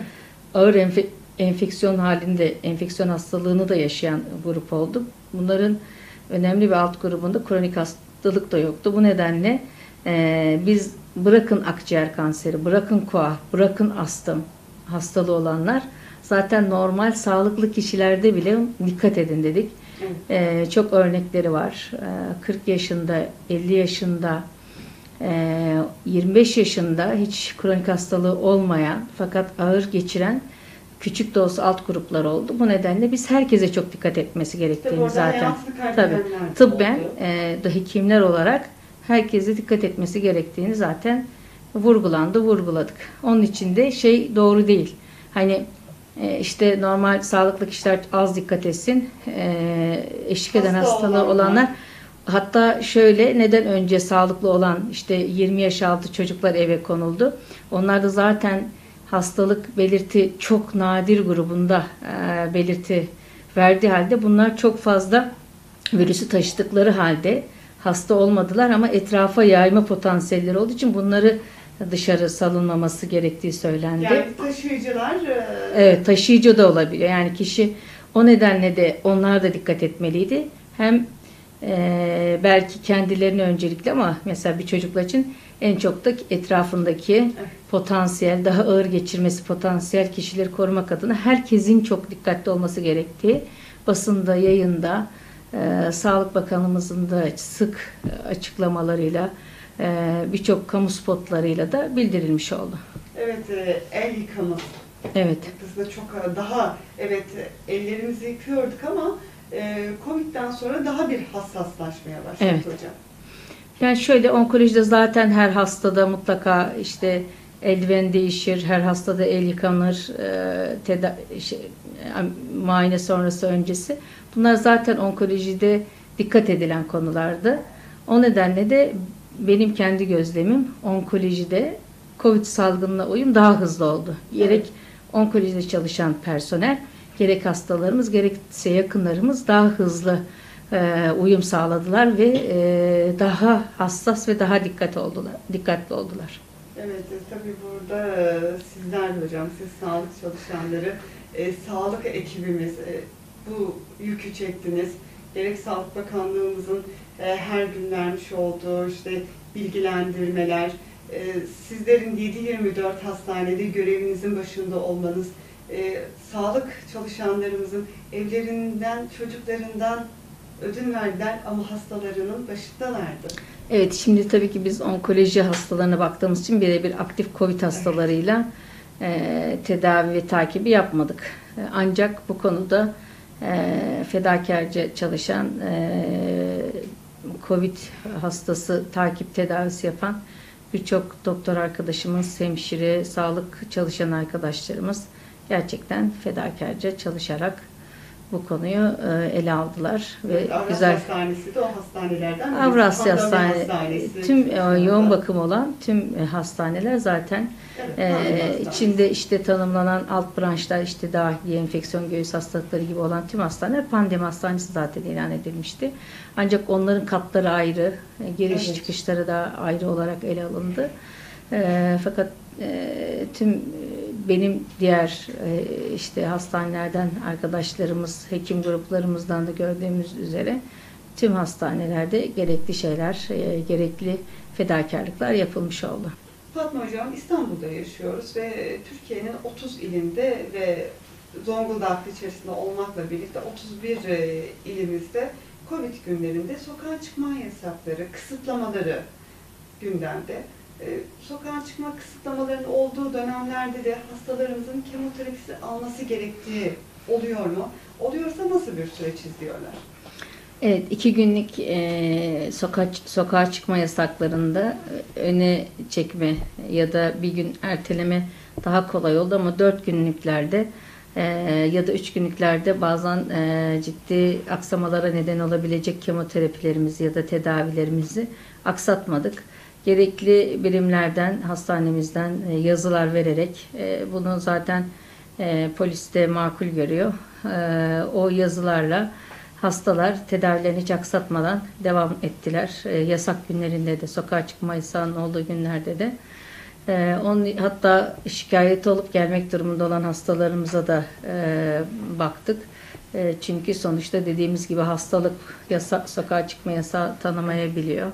Ağır enfe, enfeksiyon halinde enfeksiyon hastalığını da yaşayan grup oldu. Bunların önemli bir alt grubunda kronik hastalık da yoktu. Bu nedenle e, biz bırakın akciğer kanseri, bırakın koa, bırakın astım hastalığı olanlar zaten normal sağlıklı kişilerde bile dikkat edin dedik. E, çok örnekleri var. E, kırk yaşında, elli yaşında, e, yirmi beş yaşında hiç kronik hastalığı olmayan fakat ağır geçiren küçük de olsa alt gruplar oldu. Bu nedenle biz herkese çok dikkat etmesi gerektiğini zaten tabii tıbben e, da hekimler olarak herkese dikkat etmesi gerektiğini zaten vurgulandı, vurguladık. Onun için de şey doğru değil. Hani e, işte normal sağlıklı kişiler az dikkat etsin. E, eşlik eden hasta hastalığı olanlar, olanlar hatta şöyle neden önce sağlıklı olan işte yirmi yaş altı çocuklar eve konuldu. Onlar da zaten hastalık belirti çok nadir grubunda e, belirti verdiği halde bunlar çok fazla virüsü taşıdıkları halde hasta olmadılar ama etrafa yayma potansiyelleri olduğu için bunları dışarı salınmaması gerektiği söylendi. Yani taşıyıcılar e... evet, taşıyıcı da olabiliyor. Yani kişi o nedenle de onlar da dikkat etmeliydi. Hem e, belki kendilerini öncelikle ama mesela bir çocuklar için en çok da etrafındaki evet. potansiyel, daha ağır geçirmesi potansiyel kişileri korumak adına herkesin çok dikkatli olması gerektiği basında, yayında, e, Sağlık Bakanımızın da sık açıklamalarıyla, e, birçok kamu spotlarıyla da bildirilmiş oldu. Evet, e, el yıkama. Evet. Biz de çok daha, evet ellerimizi yıkıyorduk ama e, Covid'den sonra daha bir hassaslaşmaya başladı evet. hocam. Yani şöyle onkolojide zaten her hastada mutlaka işte eldiven değişir, her hastada el yıkanır, e, teda şey, muayene sonrası, öncesi. Bunlar zaten onkolojide dikkat edilen konulardı. O nedenle de benim kendi gözlemim onkolojide COVID salgınına uyum daha hızlı oldu. Gerek evet. onkolojide çalışan personel, gerek hastalarımız, gerekse yakınlarımız daha hızlı e, uyum sağladılar ve e, daha hassas ve daha dikkat oldular, dikkatli oldular. Evet, tabii burada sizler hocam, siz sağlık çalışanları, e, sağlık ekibimiz e, bu yükü çektiniz. Gerek Sağlık Bakanlığımızın e, her gün vermiş olduğu işte bilgilendirmeler, e, sizlerin yedi yirmi dört hastanede görevinizin başında olmanız, e, sağlık çalışanlarımızın evlerinden, çocuklarından ödün verdiler ama hastalarının başındalardı. Evet, şimdi tabii ki biz onkoloji hastalarına baktığımız için birebir aktif COVID hastalarıyla e, tedavi ve takibi yapmadık. Ancak bu konuda e, fedakarca çalışan, e, COVID hastası takip tedavisi yapan birçok doktor arkadaşımız, hemşire, sağlık çalışan arkadaşlarımız gerçekten fedakarca çalışarak bu konuyu ele aldılar ve evet, Avrasya güzel. Hastanesi de o hastanelerden. Avrasya Hastane, Hastanesi. Tüm yoğun bakım olan tüm hastaneler zaten evet, e, içinde işte tanımlanan alt branşlar, işte dahiliye, enfeksiyon, göğüs hastalıkları gibi olan tüm hastaneler pandemi hastanesi zaten ilan edilmişti. Ancak onların katları ayrı, giriş evet. çıkışları da ayrı olarak ele alındı. E, fakat e, tüm benim diğer işte hastanelerden arkadaşlarımız, hekim gruplarımızdan da gördüğümüz üzere tüm hastanelerde gerekli şeyler, gerekli fedakarlıklar yapılmış oldu. Fatma Hocam, İstanbul'da yaşıyoruz ve Türkiye'nin otuz ilinde ve Zonguldak içerisinde olmakla birlikte otuz bir ilimizde COVID günlerinde sokağa çıkma yasakları, kısıtlamaları gündemde. Sokağa çıkma kısıtlamalarının olduğu dönemlerde de hastalarımızın kemoterapisi alması gerektiği oluyor mu? Oluyorsa nasıl bir süreç izliyorlar? Evet, iki günlük e, soka, sokağa çıkma yasaklarında öne çekme ya da bir gün erteleme daha kolay oldu ama dört günlüklerde e, ya da üç günlüklerde bazen e, ciddi aksamalara neden olabilecek kemoterapilerimizi ya da tedavilerimizi aksatmadık. Gerekli birimlerden, hastanemizden yazılar vererek bunu zaten polis de makul görüyor. O yazılarla hastalar tedavilerini hiç aksatmadan devam ettiler. Yasak günlerinde de, sokağa çıkma yasağının olduğu günlerde de. Onun, hatta şikayet olup gelmek durumunda olan hastalarımıza da baktık. Çünkü sonuçta dediğimiz gibi hastalık yasa, sokağa çıkma yasağı tanımayabiliyor.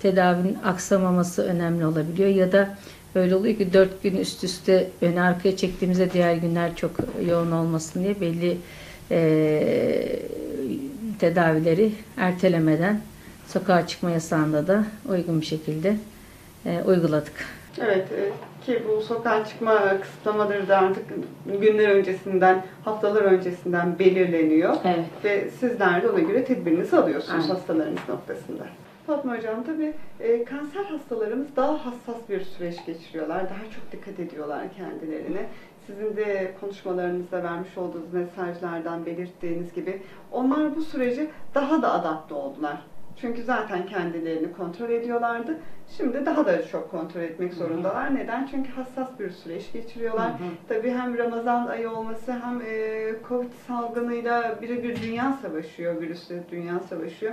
Tedavinin aksamaması önemli olabiliyor ya da böyle oluyor ki dört gün üst üste öne arkaya çektiğimizde diğer günler çok yoğun olmasın diye belli e, tedavileri ertelemeden sokağa çıkma yasağında da uygun bir şekilde e, uyguladık. Evet, ki bu sokağa çıkma kısıtlamaları da artık günler öncesinden, haftalar öncesinden belirleniyor. Evet. Ve sizler de ona göre tedbirinizi alıyorsunuz Aynen. hastalarınız noktasında. Fatma Hocam, tabii e, kanser hastalarımız daha hassas bir süreç geçiriyorlar. Daha çok dikkat ediyorlar kendilerine. Sizin de konuşmalarınızda vermiş olduğunuz mesajlardan belirttiğiniz gibi onlar bu sürece daha da adapte oldular. Çünkü zaten kendilerini kontrol ediyorlardı. Şimdi daha da çok kontrol etmek zorundalar. Hı-hı. Neden? Çünkü hassas bir süreç geçiriyorlar. Hı-hı. Tabii hem Ramazan ayı olması hem e, COVID salgınıyla birebir dünya savaşıyor, virüsle dünya savaşıyor.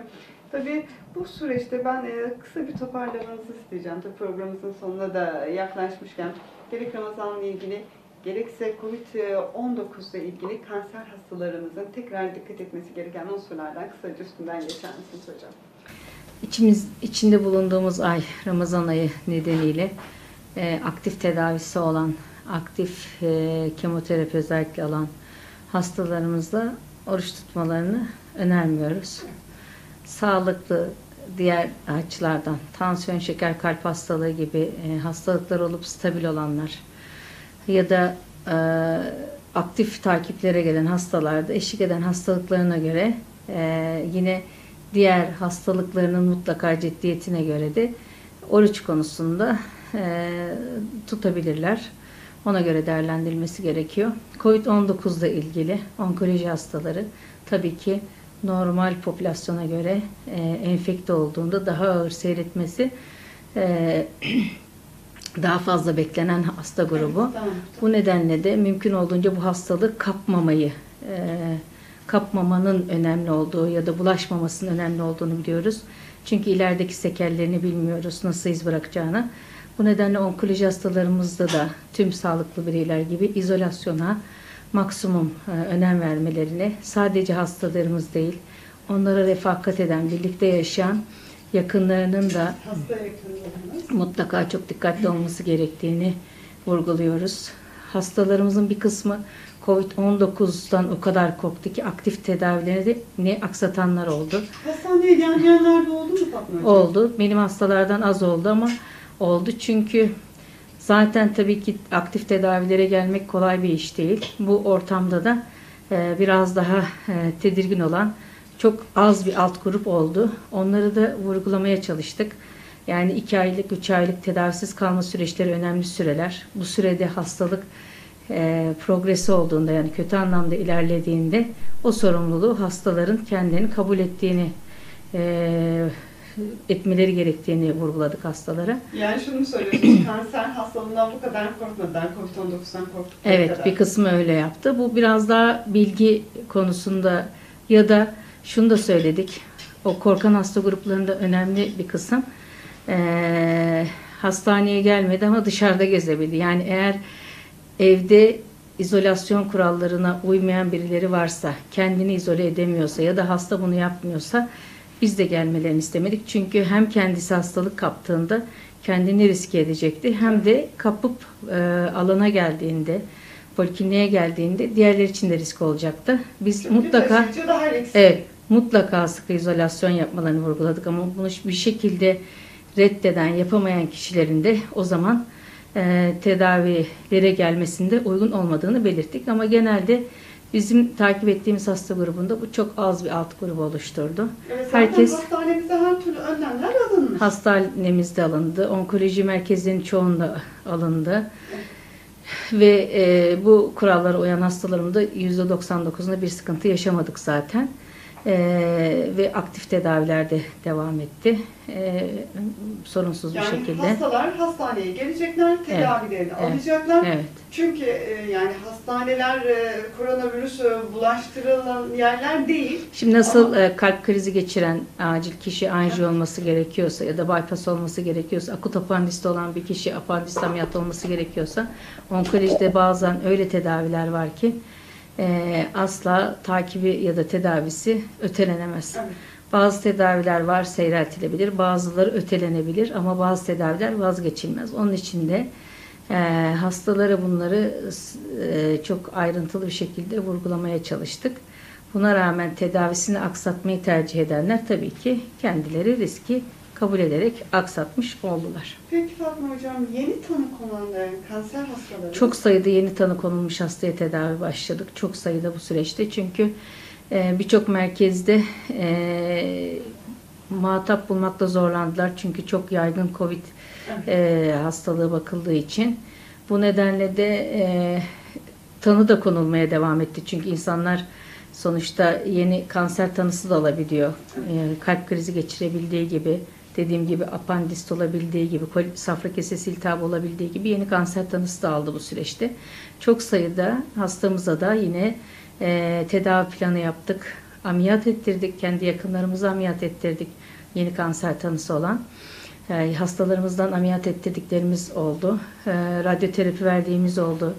Tabii bu süreçte ben kısa bir toparlamanızı isteyeceğim. Tabii programımızın sonuna da yaklaşmışken gerek Ramazan'la ilgili gerekse COVID on dokuz ile ilgili kanser hastalarımızın tekrar dikkat etmesi gereken unsurlardan kısaca üstünden geçer misiniz hocam? İçimiz, içinde bulunduğumuz ay Ramazan ayı nedeniyle e, aktif tedavisi olan, aktif e, kemoterapi özellikle alan hastalarımızla oruç tutmalarını önermiyoruz. Sağlıklı diğer açılardan, tansiyon, şeker, kalp hastalığı gibi e, hastalıklar olup stabil olanlar ya da e, aktif takiplere gelen hastalarda eşlik eden hastalıklarına göre e, yine diğer hastalıklarının mutlaka ciddiyetine göre de oruç konusunda e, tutabilirler. Ona göre değerlendirilmesi gerekiyor. COVID on dokuz ile ilgili onkoloji hastaları tabii ki normal popülasyona göre e, enfekte olduğunda daha ağır seyretmesi, e, daha fazla beklenen hasta grubu. Evet, tamam. Bu nedenle de mümkün olduğunca bu hastalığı kapmamayı, e, kapmamanın önemli olduğu ya da bulaşmamasının önemli olduğunu biliyoruz. Çünkü ilerideki sekellerini bilmiyoruz, nasıl iz bırakacağını. Bu nedenle onkoloji hastalarımızda da tüm sağlıklı bireyler gibi izolasyona maksimum önem vermelerini, sadece hastalarımız değil, onlara refakat eden, birlikte yaşayan yakınlarının da mutlaka çok dikkatli olması gerektiğini vurguluyoruz. Hastalarımızın bir kısmı COVID on dokuzdan o kadar korktu ki aktif tedavilerini aksatanlar oldu. Hastaneye gelmeyenlerde oldu mu Fatma? Oldu. Benim hastalardan az oldu ama oldu. Çünkü zaten tabii ki aktif tedavilere gelmek kolay bir iş değil. Bu ortamda da biraz daha tedirgin olan çok az bir alt grup oldu. Onları da vurgulamaya çalıştık. Yani iki aylık, üç aylık tedavisiz kalma süreçleri önemli süreler. Bu sürede hastalık E, progresi olduğunda, yani kötü anlamda ilerlediğinde o sorumluluğu hastaların kendilerini kabul ettiğini e, etmeleri gerektiğini vurguladık hastalara. Yani şunu söylüyorsunuz, kanser hastalığından bu kadar korkmadılar, COVID on dokuzdan korktuk. Evet, kadar. Bir kısmı öyle yaptı. Bu biraz daha bilgi konusunda ya da şunu da söyledik, o korkan hasta gruplarında önemli bir kısım e, hastaneye gelmedi ama dışarıda gezebildi. Yani eğer evde izolasyon kurallarına uymayan birileri varsa, kendini izole edemiyorsa ya da hasta bunu yapmıyorsa biz de gelmelerini istemedik. Çünkü hem kendisi hastalık kaptığında kendini riske edecekti, hem de kapıp e, alana geldiğinde, polikliniğe geldiğinde diğerleri için de risk olacaktı. Biz çünkü mutlaka evet, mutlaka sıkı izolasyon yapmalarını vurguladık ama bunu bir şekilde reddeden, yapamayan kişilerin de o zaman E, tedavilere gelmesinde uygun olmadığını belirttik. Ama genelde bizim takip ettiğimiz hasta grubunda bu çok az bir alt grubu oluşturdu. Evet, herkes hastanemizde her türlü önlemler alınmış. Hastanemizde alındı. Onkoloji merkezinin çoğunda alındı. Evet. Ve e, bu kurallara uyan hastalarımda yüzde doksan dokuzunda bir sıkıntı yaşamadık zaten. E, ve aktif tedavilerde devam etti. E, sorunsuz yani bir şekilde. Yani hastalar hastaneye gelecekler, tedavilerini evet, alacaklar. Evet. Çünkü e, yani hastaneler e, koronavirüs e, bulaştırılan yerler değil. Şimdi nasıl ama e, kalp krizi geçiren acil kişi anjiyo evet. olması gerekiyorsa ya da bypass olması gerekiyorsa, akut apandisit olan bir kişi apandist ameliyatı olması gerekiyorsa, onkolojide bazen öyle tedaviler var ki E, asla takibi ya da tedavisi ötelenemez. Evet. Bazı tedaviler var, seyreltilebilir, bazıları ötelenebilir ama bazı tedaviler vazgeçilmez. Onun için de e, hastalara bunları e, çok ayrıntılı bir şekilde vurgulamaya çalıştık. Buna rağmen tedavisini aksatmayı tercih edenler tabii ki kendileri riski kabul ederek aksatmış oldular. Peki Fatma Hocam, yeni tanı konanların kanser hastaları? Çok sayıda yeni tanı konulmuş hastaya tedavi başladık. Çok sayıda bu süreçte. Çünkü e, birçok merkezde e, muhatap bulmakta zorlandılar. Çünkü çok yaygın COVID evet. e, hastalığı bakıldığı için. Bu nedenle de e, tanı da konulmaya devam etti. Çünkü insanlar sonuçta yeni kanser tanısı da alabiliyor. E, kalp krizi geçirebildiği gibi, dediğim gibi apandist olabildiği gibi, safra kesesi iltihabı olabildiği gibi yeni kanser tanısı da aldı bu süreçte. Çok sayıda hastamıza da yine e, tedavi planı yaptık. Ameliyat ettirdik. Kendi yakınlarımıza ameliyat ettirdik. Yeni kanser tanısı olan. E, hastalarımızdan ameliyat ettirdiklerimiz oldu. E, radyoterapi verdiğimiz oldu.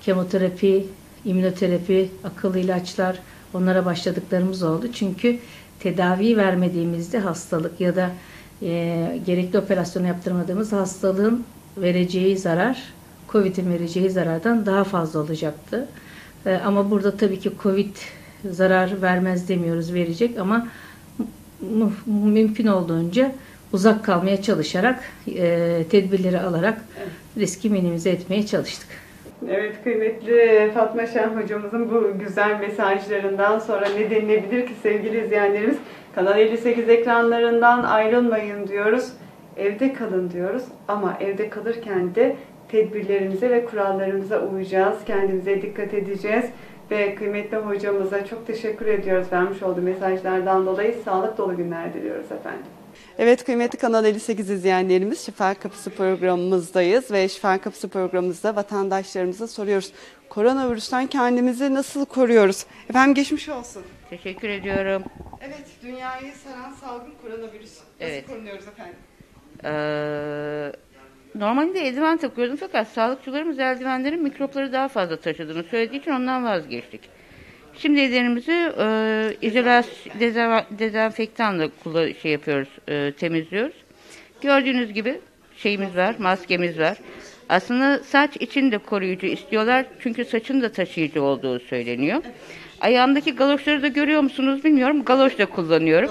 Kemoterapi, immünoterapi, akıllı ilaçlar, onlara başladıklarımız oldu. Çünkü tedaviyi vermediğimizde hastalık ya da E, gerekli operasyonu yaptırmadığımız hastalığın vereceği zarar, COVID'in vereceği zarardan daha fazla olacaktı. E, ama burada tabii ki COVID zarar vermez demiyoruz, verecek ama mümkün olduğunca uzak kalmaya çalışarak, e, tedbirleri alarak riski minimize etmeye çalıştık. Evet, kıymetli Fatma Şen hocamızın bu güzel mesajlarından sonra ne denilebilir ki sevgili izleyenlerimiz? Kanal elli sekiz ekranlarından ayrılmayın diyoruz. evde kalın diyoruz ama evde kalırken de tedbirlerimize ve kurallarımıza uyacağız, kendimize dikkat edeceğiz ve kıymetli hocamıza çok teşekkür ediyoruz vermiş olduğu mesajlardan dolayı. Sağlık dolu günler diliyoruz efendim. Evet kıymetli Kanal elli sekiz izleyenlerimiz, Şifa Kapısı programımızdayız ve Şifa Kapısı programımızda vatandaşlarımıza soruyoruz. Koronavirüsten kendimizi nasıl koruyoruz? Efendim geçmiş olsun. Teşekkür ediyorum. Evet, dünyayı saran salgın koronavirüs. Nasıl evet. korunuyoruz efendim? Ee, normalde eldiven takıyordum fakat sağlıkçılarımız eldivenlerin mikropları daha fazla taşıdığını söylediği için ondan vazgeçtik. Şimdi ellerimizi e, izolasyon, dezenfektanla şey yapıyoruz, e, temizliyoruz. Gördüğünüz gibi şeyimiz var, maskemiz var. Aslında saç için de koruyucu istiyorlar çünkü saçın da taşıyıcı olduğu söyleniyor. Ayağımdaki galoşları da görüyor musunuz bilmiyorum, galoş da kullanıyorum.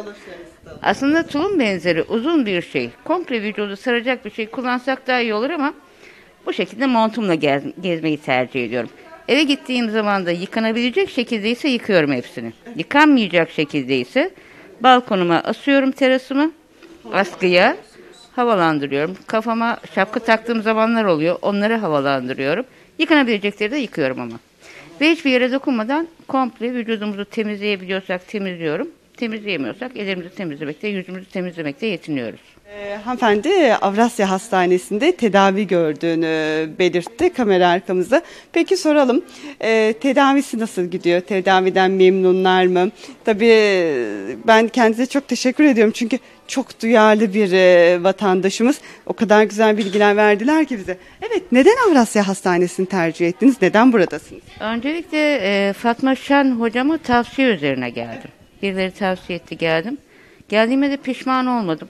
Aslında tulum benzeri uzun bir şey, komple vücudu saracak bir şey kullansak daha iyi olur ama bu şekilde montumla gez, gezmeyi tercih ediyorum. Eve gittiğim zaman da yıkanabilecek şekilde ise yıkıyorum hepsini. Yıkanmayacak şekilde ise balkonuma asıyorum, terasıma, askıya havalandırıyorum. Kafama şapka taktığım zamanlar oluyor, onları havalandırıyorum. Yıkanabilecekleri de yıkıyorum ama. Ve hiçbir yere dokunmadan komple vücudumuzu temizleyebiliyorsak temizliyorum. Temizleyemiyorsak ellerimizi temizlemekte, yüzümüzü temizlemekte yetiniyoruz. Ee, hanımefendi Avrasya Hastanesi'nde tedavi gördüğünü belirtti kamera arkamızda. Peki soralım, e, tedavisi nasıl gidiyor? Tedaviden memnunlar mı? Tabii ben kendisine çok teşekkür ediyorum çünkü çok duyarlı bir e, vatandaşımız. O kadar güzel bilgiler verdiler ki bize. Evet, neden Avrasya Hastanesi'ni tercih ettiniz? Neden buradasınız? Öncelikle e, Fatma Şen hocama tavsiye üzerine geldim. Birileri tavsiye etti, geldim. Geldiğime de pişman olmadım.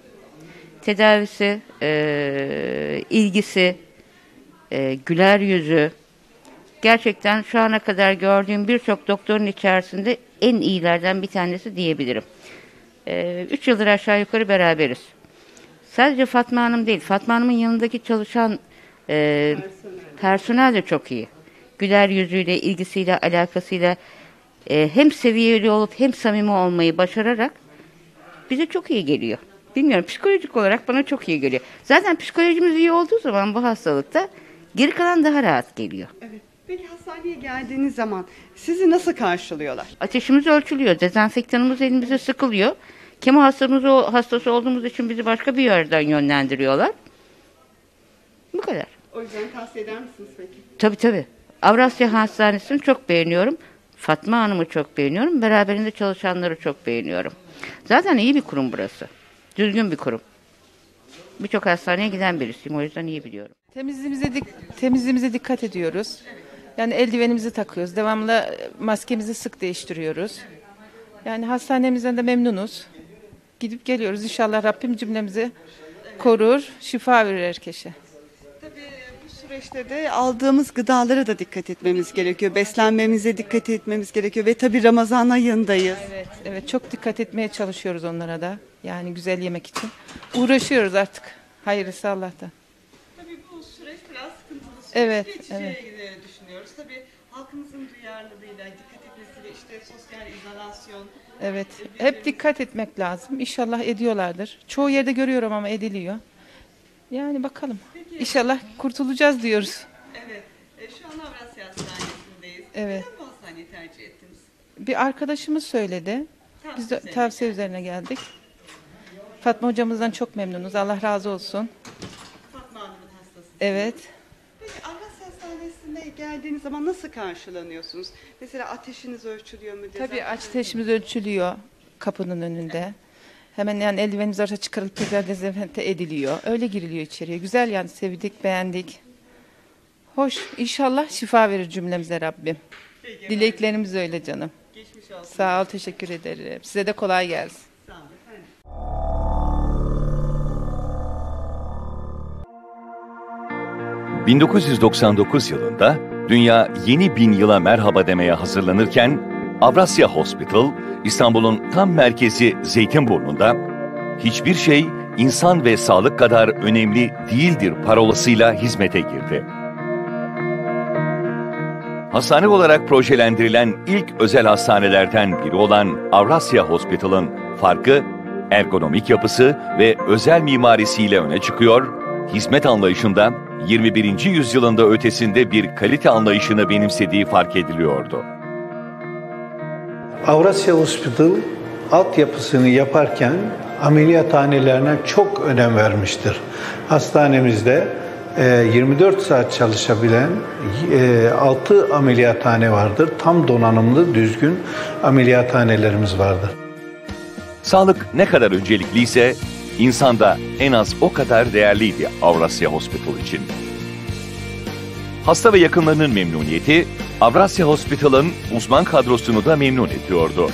Tedavisi, e, ilgisi, e, güler yüzü. Gerçekten şu ana kadar gördüğüm birçok doktorun içerisinde en iyilerden bir tanesi diyebilirim. E, üç yıldır aşağı yukarı beraberiz. Sadece Fatma Hanım değil, Fatma Hanım'ın yanındaki çalışan e, personel de çok iyi. Güler yüzüyle, ilgisiyle, alakasıyla e, hem seviyeli olup hem samimi olmayı başararak bize çok iyi geliyor. Bilmiyorum, psikolojik olarak bana çok iyi geliyor. Zaten psikolojimiz iyi olduğu zaman bu hastalıkta geri kalan daha rahat geliyor. Evet. Peki hastaneye geldiğiniz zaman sizi nasıl karşılıyorlar? Ateşimiz ölçülüyor, dezenfektanımız elimize sıkılıyor. Kemo hastamız o hastası olduğumuz için bizi başka bir yerden yönlendiriyorlar. Bu kadar. O yüzden tavsiye eder misiniz peki? Tabii tabii. Avrasya Hastanesi'ni çok beğeniyorum. Fatma Hanım'ı çok beğeniyorum. Beraberinde çalışanları çok beğeniyorum. Zaten iyi bir kurum burası. Düzgün bir kurum. Birçok hastaneye giden birisiyim. O yüzden iyi biliyorum. Temizliğimize, dik temizliğimize dikkat ediyoruz. Yani eldivenimizi takıyoruz. Devamlı maskemizi sık değiştiriyoruz. Yani hastanemizden de memnunuz. Gidip geliyoruz. İnşallah Rabbim cümlemizi korur, şifa verir herkese. Süreçte de aldığımız gıdalara da dikkat etmemiz gerekiyor. Beslenmemize dikkat etmemiz gerekiyor ve tabii Ramazan ayındayız. Evet, evet çok dikkat etmeye çalışıyoruz onlara da. Yani güzel yemek için. Uğraşıyoruz artık. Hayırlısı Allah'tan. Tabii bu süreç biraz sıkıntılı süreç. Evet, evet. Düşünüyoruz. Tabii halkımızın duyarlılığıyla, dikkat etmesiyle, işte sosyal izolasyon. Evet, hep dikkat etmek lazım. İnşallah ediyorlardır. Çoğu yerde görüyorum ama ediliyor. Yani bakalım. Peki, İnşallah kurtulacağız diyoruz. Evet. E, şu an Avrasya Hastanesi'ndeyiz. Evet. Neden bu hastaneyi tercih ettiniz? Bir arkadaşımız söyledi. Tavsiye Biz de, üzerine. tavsiye üzerine geldik. Fatma hocamızdan çok memnunuz. Allah razı olsun. Fatma Hanım'ın hastası. Evet. Peki Avrasya Hastanesi'ne geldiğiniz zaman nasıl karşılanıyorsunuz? Mesela ateşiniz ölçülüyor mu? Tabii ateşimiz ölçülüyor kapının önünde. Evet. Hemen yani eldivenimiz arasına çıkarılıp tekrar dezenfekte ediliyor. Öyle giriliyor içeriye. Güzel yani, sevdik, beğendik. Hoş. İnşallah şifa verir cümlemize Rabbim. Peki, dileklerimiz efendim. Öyle canım. Geçmiş olsun. Sağ ol, teşekkür ederim. Size de kolay gelsin. Sağ olun efendim. bin dokuz yüz doksan dokuz yılında dünya yeni bin yıla merhaba demeye hazırlanırken Avrasya Hospital, İstanbul'un tam merkezi Zeytinburnu'nda hiçbir şey insan ve sağlık kadar önemli değildir parolasıyla hizmete girdi. Hastane olarak projelendirilen ilk özel hastanelerden biri olan Avrasya Hospital'ın farkı ergonomik yapısı ve özel mimarisiyle öne çıkıyor, hizmet anlayışında yirmi birinci yüzyılında ötesinde bir kalite anlayışını benimsediği fark ediliyordu. Avrasya Hospital altyapısını yaparken ameliyathanelerine çok önem vermiştir. Hastanemizde yirmi dört saat çalışabilen altı ameliyathane vardır. Tam donanımlı, düzgün ameliyathanelerimiz vardır. Sağlık ne kadar öncelikliyse insanda en az o kadar değerliydi Avrasya Hospital için. Hasta ve yakınlarının memnuniyeti Avrasya Hospital'ın uzman kadrosunu da memnun ediyordu.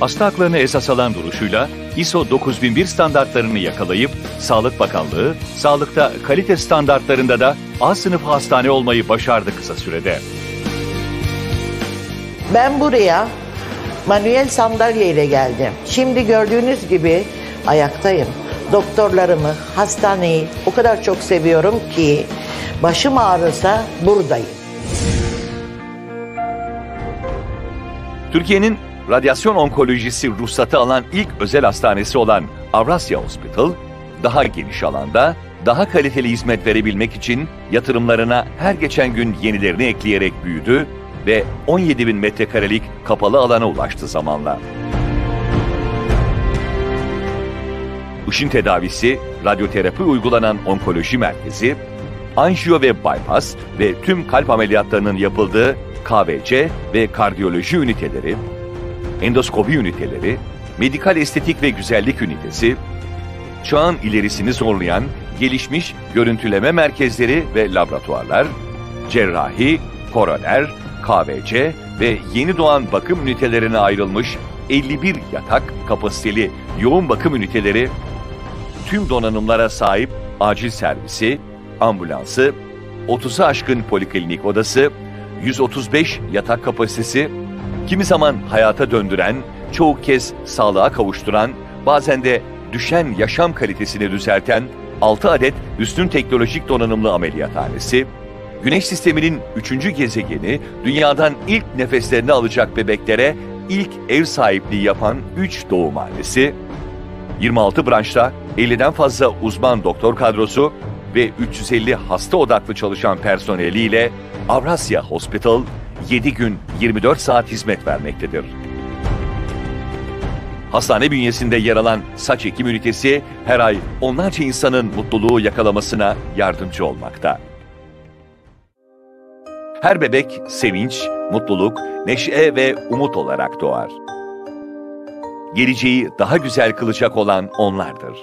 Hasta haklarını esas alan duruşuyla I S O dokuz bin bir standartlarını yakalayıp Sağlık Bakanlığı, sağlıkta kalite standartlarında da A sınıfı hastane olmayı başardı kısa sürede. Ben buraya manuel sandalye ile geldim. Şimdi gördüğünüz gibi ayaktayım. Doktorlarımı, hastaneyi o kadar çok seviyorum ki başım ağrısa buradayım. Türkiye'nin radyasyon onkolojisi ruhsatı alan ilk özel hastanesi olan Avrasya Hospital, daha geniş alanda, daha kaliteli hizmet verebilmek için yatırımlarına her geçen gün yenilerini ekleyerek büyüdü ve on yedi bin metrekarelik kapalı alana ulaştı zamanla. Işın tedavisi, radyoterapi uygulanan onkoloji merkezi, anjiyo ve bypass ve tüm kalp ameliyatlarının yapıldığı K V C ve kardiyoloji üniteleri, endoskopi üniteleri, medikal estetik ve güzellik ünitesi, çağın ilerisini zorlayan gelişmiş görüntüleme merkezleri ve laboratuvarlar, cerrahi, koroner, K V C ve yeni doğan bakım ünitelerine ayrılmış elli bir yatak kapasiteli yoğun bakım üniteleri, tüm donanımlara sahip acil servisi, ambulansı, otuzu aşkın poliklinik odası, yüz otuz beş yatak kapasitesi, kimi zaman hayata döndüren, çoğu kez sağlığa kavuşturan, bazen de düşen yaşam kalitesini düzelten altı adet üstün teknolojik donanımlı ameliyathanesi, Güneş sisteminin üçüncü gezegeni, dünyadan ilk nefeslerini alacak bebeklere ilk ev sahipliği yapan üç doğumhanesi, yirmi altı branşta elliden fazla uzman doktor kadrosu ve üç yüz elli hasta odaklı çalışan personeliyle Avrasya Hospital, yedi gün yirmi dört saat hizmet vermektedir. Hastane bünyesinde yer alan saç ekim ünitesi her ay onlarca insanın mutluluğu yakalamasına yardımcı olmakta. Her bebek sevinç, mutluluk, neşe ve umut olarak doğar. Geleceği daha güzel kılacak olan onlardır.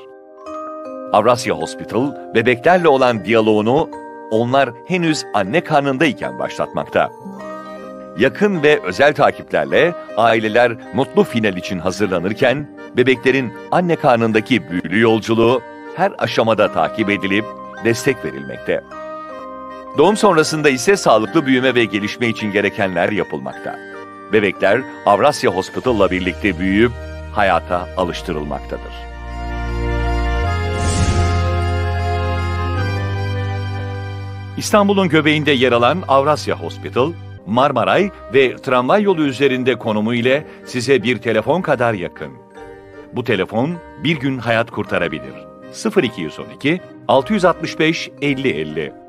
Avrasya Hospital, bebeklerle olan diyaloğunu onlar henüz anne karnındayken başlatmakta. Yakın ve özel takiplerle aileler mutlu final için hazırlanırken, bebeklerin anne karnındaki büyülü yolculuğu her aşamada takip edilip destek verilmekte. Doğum sonrasında ise sağlıklı büyüme ve gelişme için gerekenler yapılmakta. Bebekler Avrasya Hospital'la birlikte büyüyüp hayata alıştırılmaktadır. İstanbul'un göbeğinde yer alan Avrasya Hospital, Marmaray ve tramvay yolu üzerinde konumu ile size bir telefon kadar yakın. Bu telefon bir gün hayat kurtarabilir. sıfır iki yüz on iki altı altı beş elli elli